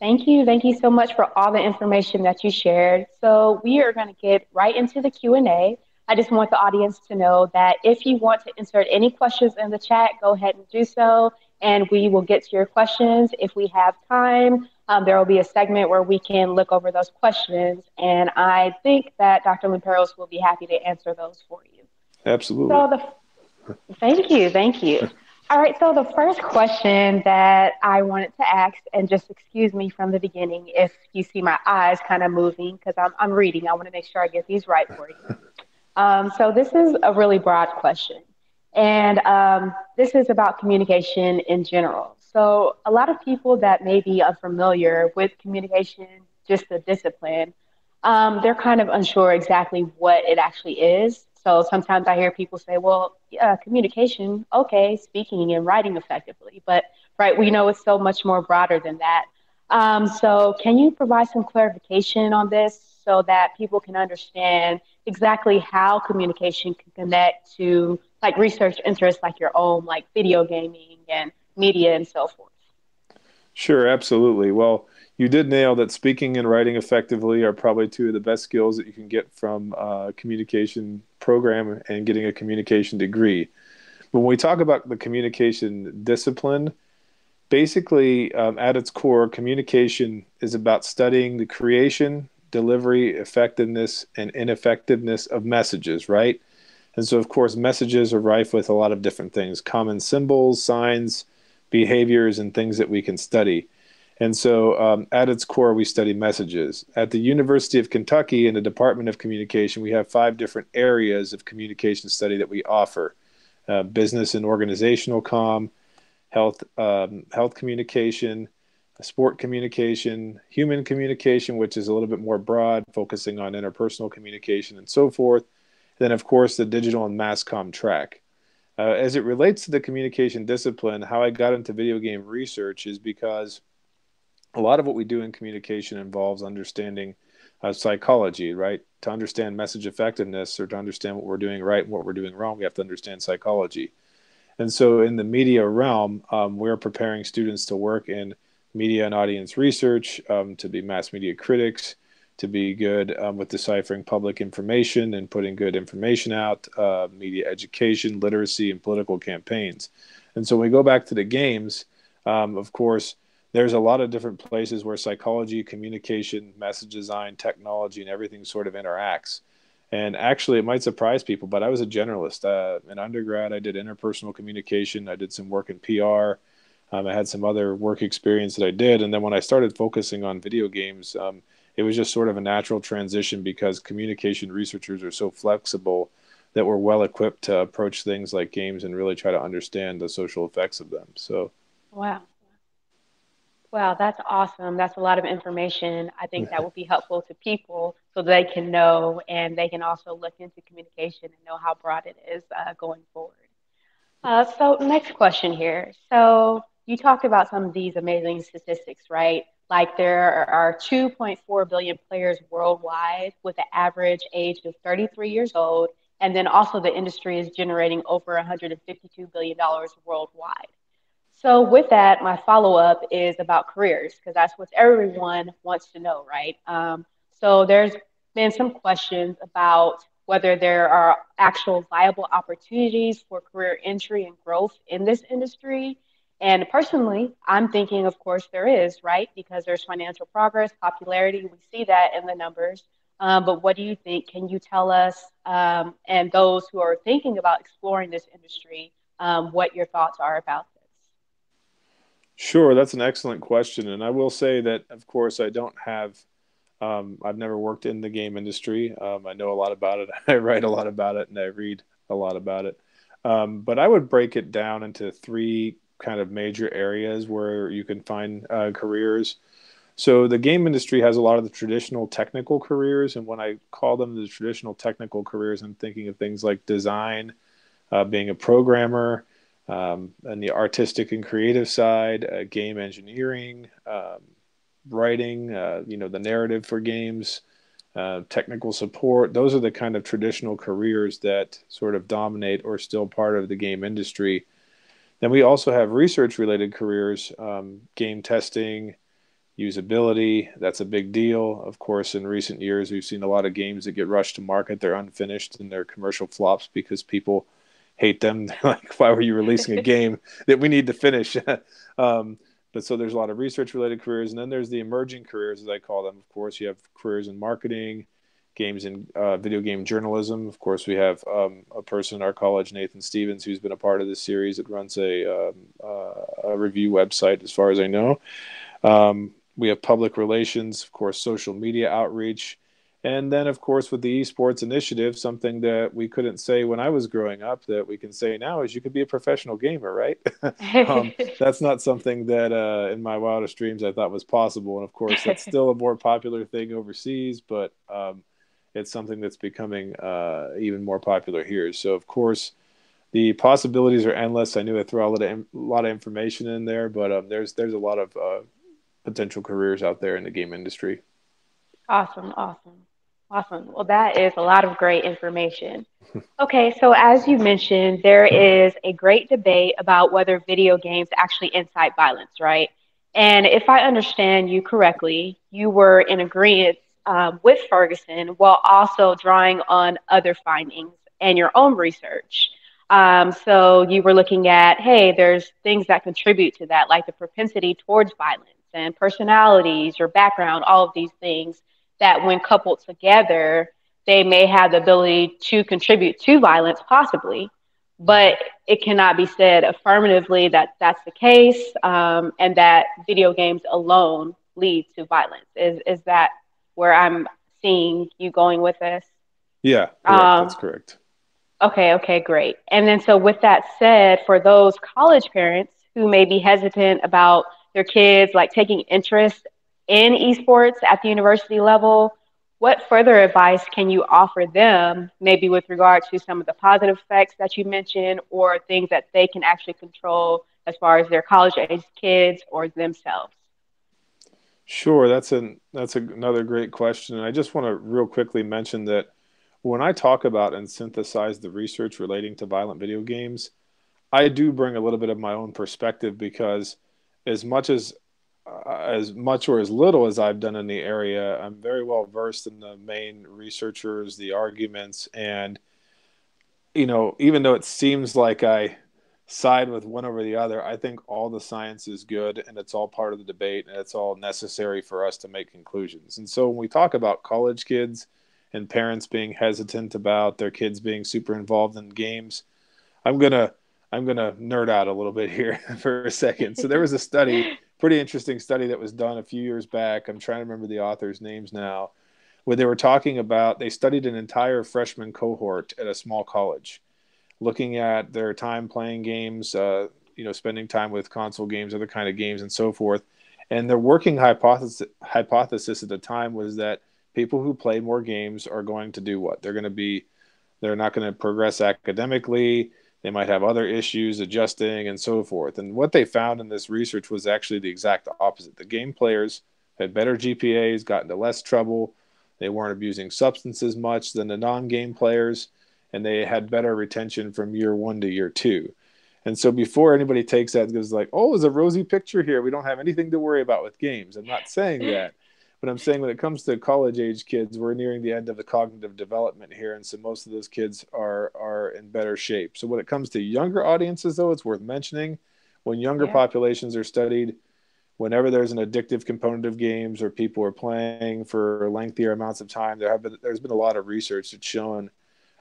Thank you. Thank you so much for all the information that you shared. So we are going to get right into the Q and A. I just want the audience to know that if you want to insert any questions in the chat, go ahead and do so, and we will get to your questions. If we have time, um, there will be a segment where we can look over those questions, and I think that Doctor Limperos will be happy to answer those for you. Absolutely. So the, thank you, thank you. All right, so the first question that I wanted to ask, and just excuse me from the beginning if you see my eyes kind of moving, because I'm, I'm reading. I want to make sure I get these right for you. Um, so this is a really broad question, and um, this is about communication in general. So a lot of people that may be unfamiliar with communication, just the discipline, um, they're kind of unsure exactly what it actually is. So sometimes I hear people say, well, yeah, communication, okay, speaking and writing effectively. But right, we know it's so much more broader than that. Um, so can you provide some clarification on this so that people can understand exactly how communication can connect to like research interests like your own, like video gaming and media and so forth? Sure, absolutely. Well, you did nail that speaking and writing effectively are probably two of the best skills that you can get from a communication program and getting a communication degree. When we talk about the communication discipline, basically um, at its core, communication is about studying the creation, delivery, effectiveness, and ineffectiveness of messages, right? And so, of course, messages are rife with a lot of different things, common symbols, signs, behaviors, and things that we can study. And so um, at its core, we study messages. At the University of Kentucky in the Department of Communication, we have five different areas of communication study that we offer. Uh, business and organizational comm, health, um, health communication, sport communication, human communication, which is a little bit more broad, focusing on interpersonal communication and so forth. Then, of course, the digital and mass comm track. Uh, as it relates to the communication discipline, how I got into video game research is because a lot of what we do in communication involves understanding uh, psychology, right? To understand message effectiveness or to understand what we're doing right and what we're doing wrong, we have to understand psychology. And so in the media realm, um, we're preparing students to work in media and audience research, um, to be mass media critics, to be good um, with deciphering public information and putting good information out, uh, media education, literacy, and political campaigns. And so when we go back to the games, um, of course, there's a lot of different places where psychology, communication, message design, technology, and everything sort of interacts. And actually, it might surprise people, but I was a generalist. Uh, in undergrad, I did interpersonal communication. I did some work in P R. Um, I had some other work experience that I did. And then when I started focusing on video games, um, it was just sort of a natural transition because communication researchers are so flexible that we're well equipped to approach things like games and really try to understand the social effects of them. So, wow. Wow, that's awesome. That's a lot of information. I think that will be helpful to people so they can know, and they can also look into communication and know how broad it is uh, going forward. Uh, so next question here. So you talked about some of these amazing statistics, right? Like there are two point four billion players worldwide with an average age of thirty-three years old. And then also the industry is generating over one hundred fifty-two billion dollars worldwide. So with that, my follow-up is about careers, because that's what everyone wants to know, right? Um, so there's been some questions about whether there are actual viable opportunities for career entry and growth in this industry. And personally, I'm thinking, of course, there is, right? Because there's financial progress, popularity. We see that in the numbers. Um, but what do you think? Can you tell us, um, and those who are thinking about exploring this industry, um, what your thoughts are about this? Sure, that's an excellent question. And I will say that, of course, I don't have, um, I've never worked in the game industry. Um, I know a lot about it. I write a lot about it and I read a lot about it. Um, but I would break it down into three kind of major areas where you can find uh, careers. So the game industry has a lot of the traditional technical careers. And when I call them the traditional technical careers, I'm thinking of things like design, uh, being a programmer, um, and the artistic and creative side, uh, game engineering, um, writing, uh, you know, the narrative for games, uh, technical support. Those are the kind of traditional careers that sort of dominate or still part of the game industry. Then we also have research-related careers, um, game testing, usability. That's a big deal. Of course, in recent years, we've seen a lot of games that get rushed to market. They're unfinished and they're commercial flops because people hate them. They're like, why were you releasing a game that we need to finish? um, but so there's a lot of research-related careers. And then there's the emerging careers, as I call them. Of course, you have careers in marketing, games in uh, video game journalism. Of course, we have um, a person in our college, Nathan Stevens, who's been a part of this series that runs a, um, uh, a review website, as far as I know. Um, we have public relations, of course, social media outreach. And then, of course, with the esports initiative, something that we couldn't say when I was growing up that we can say now is you could be a professional gamer, right? um, that's not something that uh, in my wildest dreams I thought was possible. And, of course, that's still a more popular thing overseas, but um, it's something that's becoming uh, even more popular here. So, of course, the possibilities are endless. I knew I threw a lot of, a lot of information in there, but um, there's there's a lot of uh, potential careers out there in the game industry. Awesome, awesome, awesome. Well, that is a lot of great information. Okay, so as you mentioned, there is a great debate about whether video games actually incite violence, right? And if I understand you correctly, you were in agreement Um, with Ferguson, while also drawing on other findings and your own research. Um, so you were looking at, hey, there's things that contribute to that, like the propensity towards violence and personalities, your background, all of these things that when coupled together, they may have the ability to contribute to violence possibly, but it cannot be said affirmatively that that's the case um, and that video games alone lead to violence. Is, is that where I'm seeing you going with this? Yeah, correct. Um, that's correct. Okay, okay, great. And then so with that said, for those college parents who may be hesitant about their kids like taking interest in esports at the university level, what further advice can you offer them, maybe with regard to some of the positive effects that you mentioned or things that they can actually control as far as their college-age kids or themselves? Sure, that's an that's a, another great question. And I just want to real quickly mention that when I talk about and synthesize the research relating to violent video games, I do bring a little bit of my own perspective because as much as uh, as much or as little as I've done in the area, I'm very well versed in the main researchers, the arguments, and you know, even though it seems like I side with one over the other, I think all the science is good and it's all part of the debate and it's all necessary for us to make conclusions. And so when we talk about college kids and parents being hesitant about their kids being super involved in games, I'm gonna I'm gonna nerd out a little bit here for a second. So there was a study, pretty interesting study that was done a few years back. I'm trying to remember the authors' names now, where they were talking about they studied an entire freshman cohort at a small college, looking at their time playing games, uh, you know, spending time with console games, other kind of games, and so forth. And their working hypothesis, hypothesis at the time was that people who play more games are going to do what? They're going to be, they're not going to progress academically. They might have other issues, adjusting, and so forth. And what they found in this research was actually the exact opposite. The game players had better G P As, got into less trouble. They weren't abusing substances much than the non-game players. And they had better retention from year one to year two. And so before anybody takes that and goes like, oh, it's a rosy picture here. We don't have anything to worry about with games. I'm not saying that. But I'm saying when it comes to college-age kids, we're nearing the end of the cognitive development here. And so most of those kids are, are in better shape. So when it comes to younger audiences, though, it's worth mentioning. When younger yeah. populations are studied, whenever there's an addictive component of games or people are playing for lengthier amounts of time, there have been, there's been a lot of research that's shown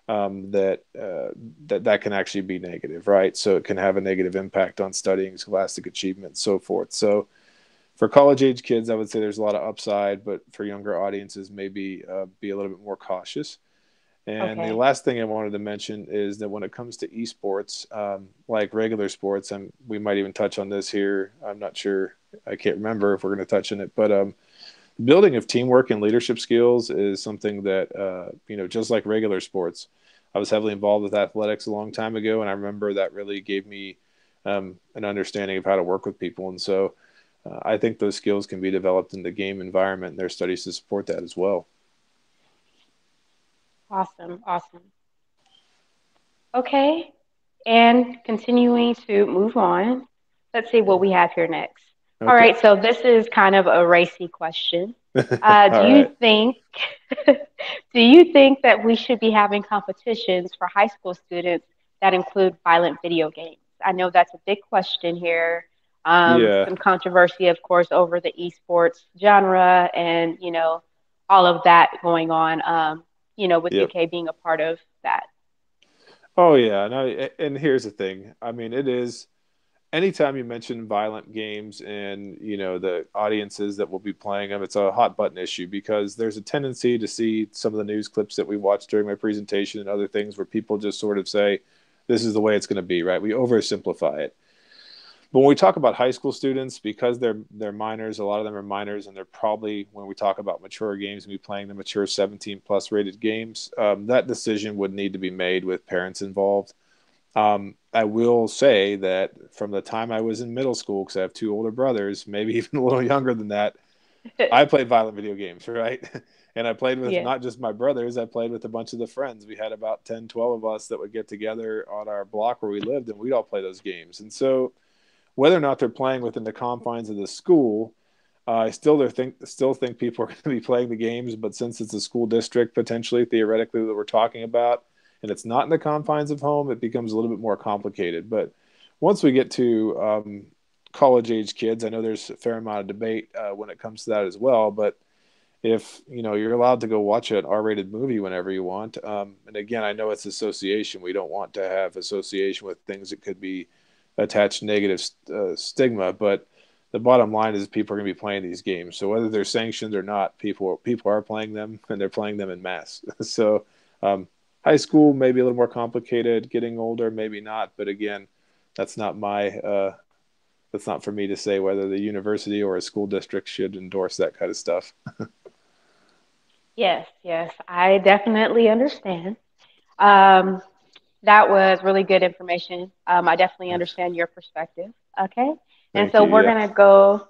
um, that uh, that that can actually be negative, right? So it can have a negative impact on studying, scholastic achievement, and so forth. So for college-age kids, I would say there's a lot of upside, but for younger audiences, maybe uh, be a little bit more cautious. And okay. The last thing I wanted to mention is that when it comes to esports, um, like regular sports, and we might even touch on this here. I'm not sure. I can't remember if we're going to touch on it, but um, building of teamwork and leadership skills is something that, uh, you know, just like regular sports, I was heavily involved with athletics a long time ago. And I remember that really gave me um, an understanding of how to work with people. And so uh, I think those skills can be developed in the game environment, and there are studies to support that as well. Awesome. Awesome. Okay. And continuing to move on, let's see what we have here next. Okay. All right. So this is kind of a racy question. Uh, do you right. think, do you think that we should be having competitions for high school students that include violent video games? I know that's a big question here. Um, yeah. Some controversy, of course, over the esports genre and, you know, all of that going on. Um, you know, with yep. U K being a part of that. Oh, yeah. And, I, and here's the thing. I mean, it is anytime you mention violent games and, you know, the audiences that will be playing them, it's a hot button issue because there's a tendency to see some of the news clips that we watched during my presentation and other things where people just sort of say, this is the way it's going to be, right? We oversimplify it. But when we talk about high school students, because they're they're minors, a lot of them are minors, and they're probably, when we talk about mature games, and be playing the mature seventeen plus rated games, um, that decision would need to be made with parents involved. Um, I will say that from the time I was in middle school, because I have two older brothers, maybe even a little younger than that, I played violent video games, right? And I played with yeah. not just my brothers, I played with a bunch of the friends. We had about ten, twelve of us that would get together on our block where we lived, and we'd all play those games. And so whether or not they're playing within the confines of the school, I uh, still think still think people are going to be playing the games. But since it's a school district, potentially, theoretically, that we're talking about, and it's not in the confines of home, it becomes a little bit more complicated. But once we get to um, college-age kids, I know there's a fair amount of debate uh, when it comes to that as well. But if, you know, you're allowed to go watch an R rated movie whenever you want, um, and again, I know it's association. We don't want to have association with things that could be attach negative uh, stigma, but the bottom line is people are going to be playing these games. So whether they're sanctioned or not, people people are playing them, and they're playing them in mass. So um, high school maybe a little more complicated. Getting older, maybe not. But again, that's not my uh, that's not for me to say whether the university or a school district should endorse that kind of stuff. yes, yes, I definitely understand. Um, That was really good information. Um, I definitely understand your perspective. Okay. And Thank so you, we're yeah. going to go,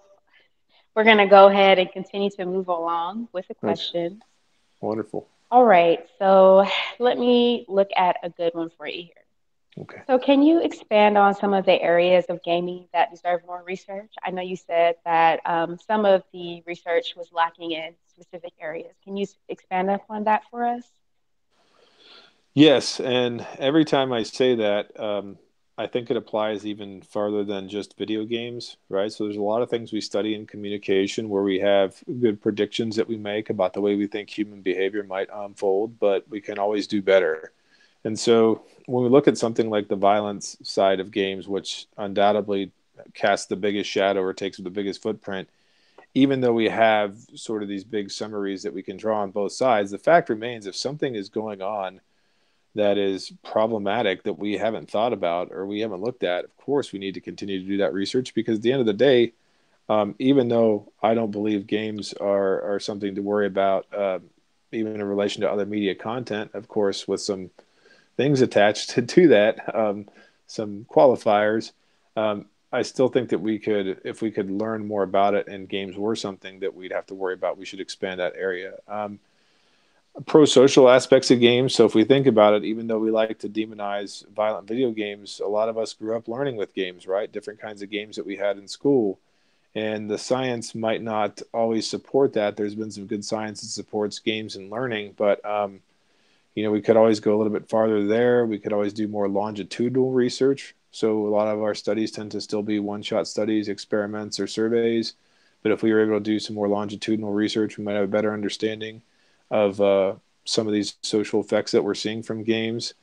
we're going to go ahead and continue to move along with the questions. Wonderful. All right. So let me look at a good one for you here. Okay. So can you expand on some of the areas of gaming that deserve more research? I know you said that um, some of the research was lacking in specific areas. Can you expand upon that for us? Yes, and every time I say that, um, I think it applies even farther than just video games, right? So there's a lot of things we study in communication where we have good predictions that we make about the way we think human behavior might unfold, but we can always do better. And so when we look at something like the violence side of games, which undoubtedly casts the biggest shadow or takes the biggest footprint, even though we have sort of these big summaries that we can draw on both sides, the fact remains if something is going on that is problematic that we haven't thought about or we haven't looked at, of course, we need to continue to do that research because at the end of the day, um, even though I don't believe games are, are something to worry about, uh, even in relation to other media content, of course, with some things attached to, to that, um, some qualifiers, um, I still think that we could, if we could learn more about it and games were something that we'd have to worry about, we should expand that area. Um, pro-social aspects of games. So if we think about it, even though we like to demonize violent video games, a lot of us grew up learning with games, right? Different kinds of games that we had in school. And the science might not always support that. There's been some good science that supports games and learning, but, um, you know, we could always go a little bit farther there. We could always do more longitudinal research. So a lot of our studies tend to still be one-shot studies, experiments, or surveys. But if we were able to do some more longitudinal research, we might have a better understanding of uh, some of these social effects that we're seeing from games.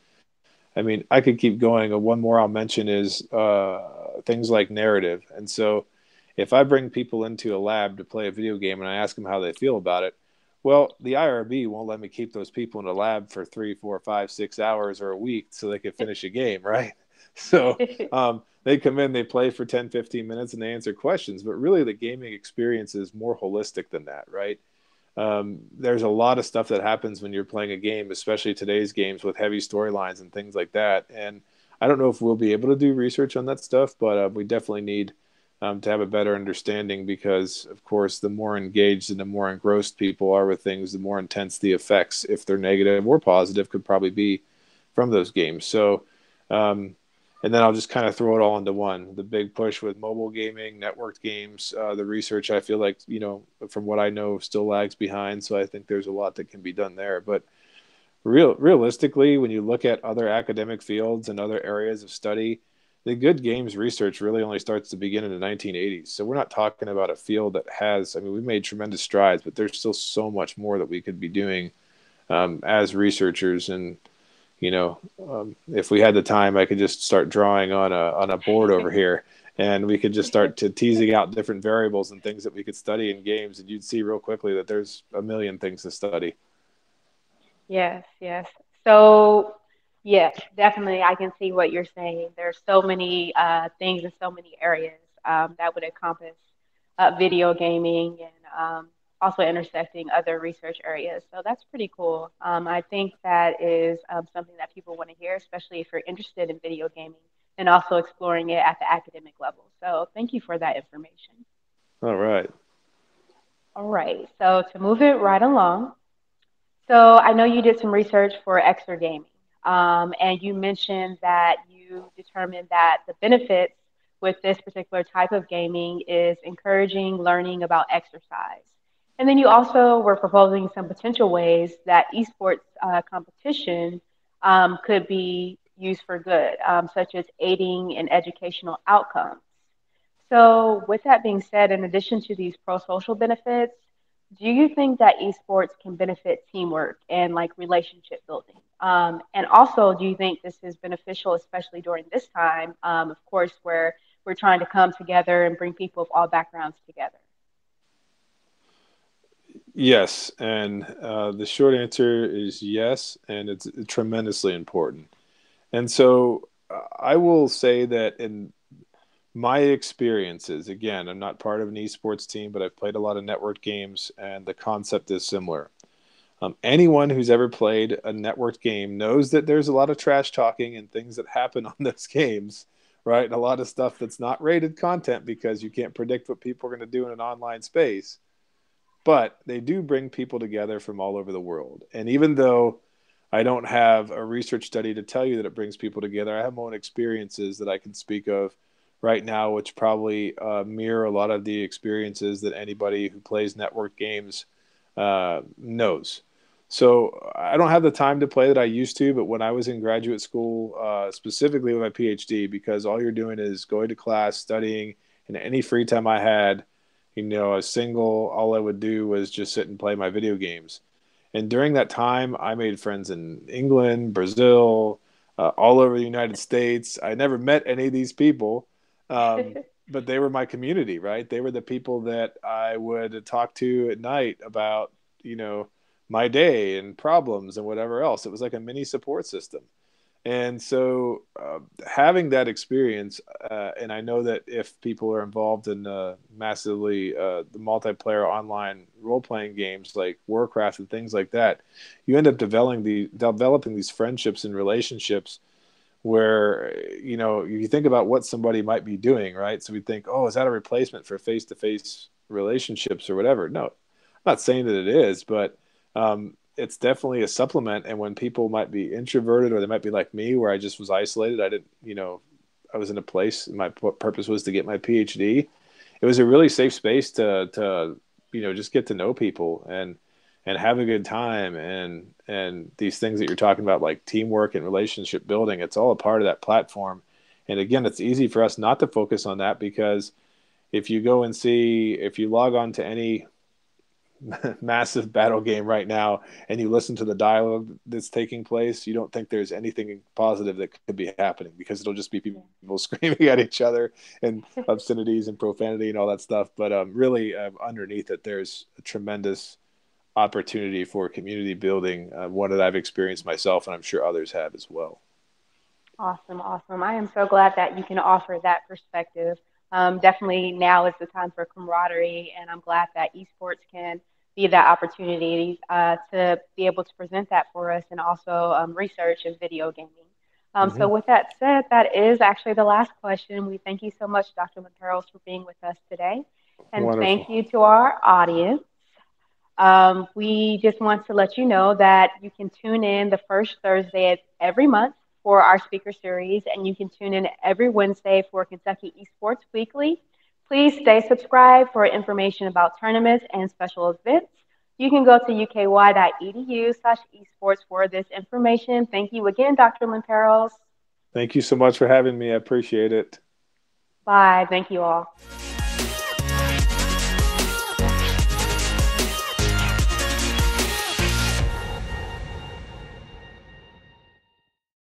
I mean, I could keep going. One more I'll mention is uh, things like narrative. And so if I bring people into a lab to play a video game and I ask them how they feel about it, well, the I R B won't let me keep those people in a lab for three, four, five, six hours or a week so they can finish a game, right? So um, they come in, they play for ten, fifteen minutes, and they answer questions. But really, the gaming experience is more holistic than that, right? Um, there's a lot of stuff that happens when you're playing a game, especially today's games with heavy storylines and things like that. And I don't know if we'll be able to do research on that stuff, but uh, we definitely need um, to have a better understanding because, of course, the more engaged and the more engrossed people are with things, the more intense the effects, if they're negative or positive, could probably be from those games. So, um, and then I'll just kind of throw it all into one. The big push with mobile gaming, networked games, uh, the research, I feel like, you know, from what I know, still lags behind. So I think there's a lot that can be done there. But real, realistically, when you look at other academic fields and other areas of study, the good games research really only starts to begin in the nineteen eighties. So we're not talking about a field that has, I mean, we've made tremendous strides, but there's still so much more that we could be doing um, as researchers. And you know, um, if we had the time, I could just start drawing on a on a board over here, and we could just start to teasing out different variables and things that we could study in games, and you'd see real quickly that there's a million things to study. Yes, yes. So, yes, definitely, I can see what you're saying. There's so many uh, things in so many areas um, that would encompass uh, video gaming and um, also intersecting other research areas. So that's pretty cool. Um, I think that is um, something that people want to hear, especially if you're interested in video gaming and also exploring it at the academic level. So thank you for that information. All right. All right. So to move it right along. So I know you did some research for X R gaming, um, and you mentioned that you determined that the benefits with this particular type of gaming is encouraging learning about exercise. And then you also were proposing some potential ways that esports uh, competition um, could be used for good, um, such as aiding in educational outcomes. So with that being said, in addition to these pro-social benefits, do you think that esports can benefit teamwork and like relationship building? Um, and also, do you think this is beneficial, especially during this time, um, of course, where we're trying to come together and bring people of all backgrounds together? Yes, and uh, the short answer is yes, and it's tremendously important. And so uh, I will say that in my experiences, again, I'm not part of an esports team, but I've played a lot of networked games, and the concept is similar. Um, anyone who's ever played a networked game knows that there's a lot of trash talking and things that happen on those games, right? And a lot of stuff that's not rated content because you can't predict what people are going to do in an online space. But they do bring people together from all over the world. And even though I don't have a research study to tell you that it brings people together, I have my own experiences that I can speak of right now, which probably uh, mirror a lot of the experiences that anybody who plays network games uh, knows. So I don't have the time to play that I used to, but when I was in graduate school, uh, specifically with my PhD, because all you're doing is going to class, studying, and any free time I had, you know, I was single, all I would do was just sit and play my video games. And during that time, I made friends in England, Brazil, uh, all over the United States. I never met any of these people, um, but they were my community, right? They were the people that I would talk to at night about, you know, my day and problems and whatever else. It was like a mini support system. And so uh, having that experience, uh, and I know that if people are involved in uh, massively uh, the multiplayer online role-playing games like Warcraft and things like that, you end up developing, the, developing these friendships and relationships where, you know, you think about what somebody might be doing, right? So we think, oh, is that a replacement for face-to-face relationships or whatever? No, I'm not saying that it is, but um, it's definitely a supplement. And when people might be introverted or they might be like me, where I just was isolated, I didn't, you know, I was in a place, my purpose was to get my PhD. It was a really safe space to, to, you know, just get to know people and, and have a good time. And, and these things that you're talking about, like teamwork and relationship building, it's all a part of that platform. And again, it's easy for us not to focus on that because if you go and see, if you log on to any massive battle game right now and you listen to the dialogue that's taking place, you don't think there's anything positive that could be happening, because it'll just be people screaming at each other and obscenities and profanity and all that stuff. But um, really uh, underneath it, there's a tremendous opportunity for community building, uh, one that I've experienced myself and I'm sure others have as well. Awesome, awesome. I am so glad that you can offer that perspective. Um, definitely now is the time for camaraderie, and I'm glad that esports can be that opportunity uh, to be able to present that for us, and also um, research and video gaming. Um, mm-hmm. So with that said, that is actually the last question. We thank you so much, Doctor Limperos, for being with us today. And Wonderful. Thank you to our audience. Um, we just want to let you know that you can tune in the first Thursday of every month for our speaker series, and you can tune in every Wednesday for Kentucky Esports Weekly. Please stay subscribed for information about tournaments and special events. You can go to u k y dot e d u slash esports for this information. Thank you again, Doctor Limperos. Thank you so much for having me. I appreciate it. Bye. Thank you all.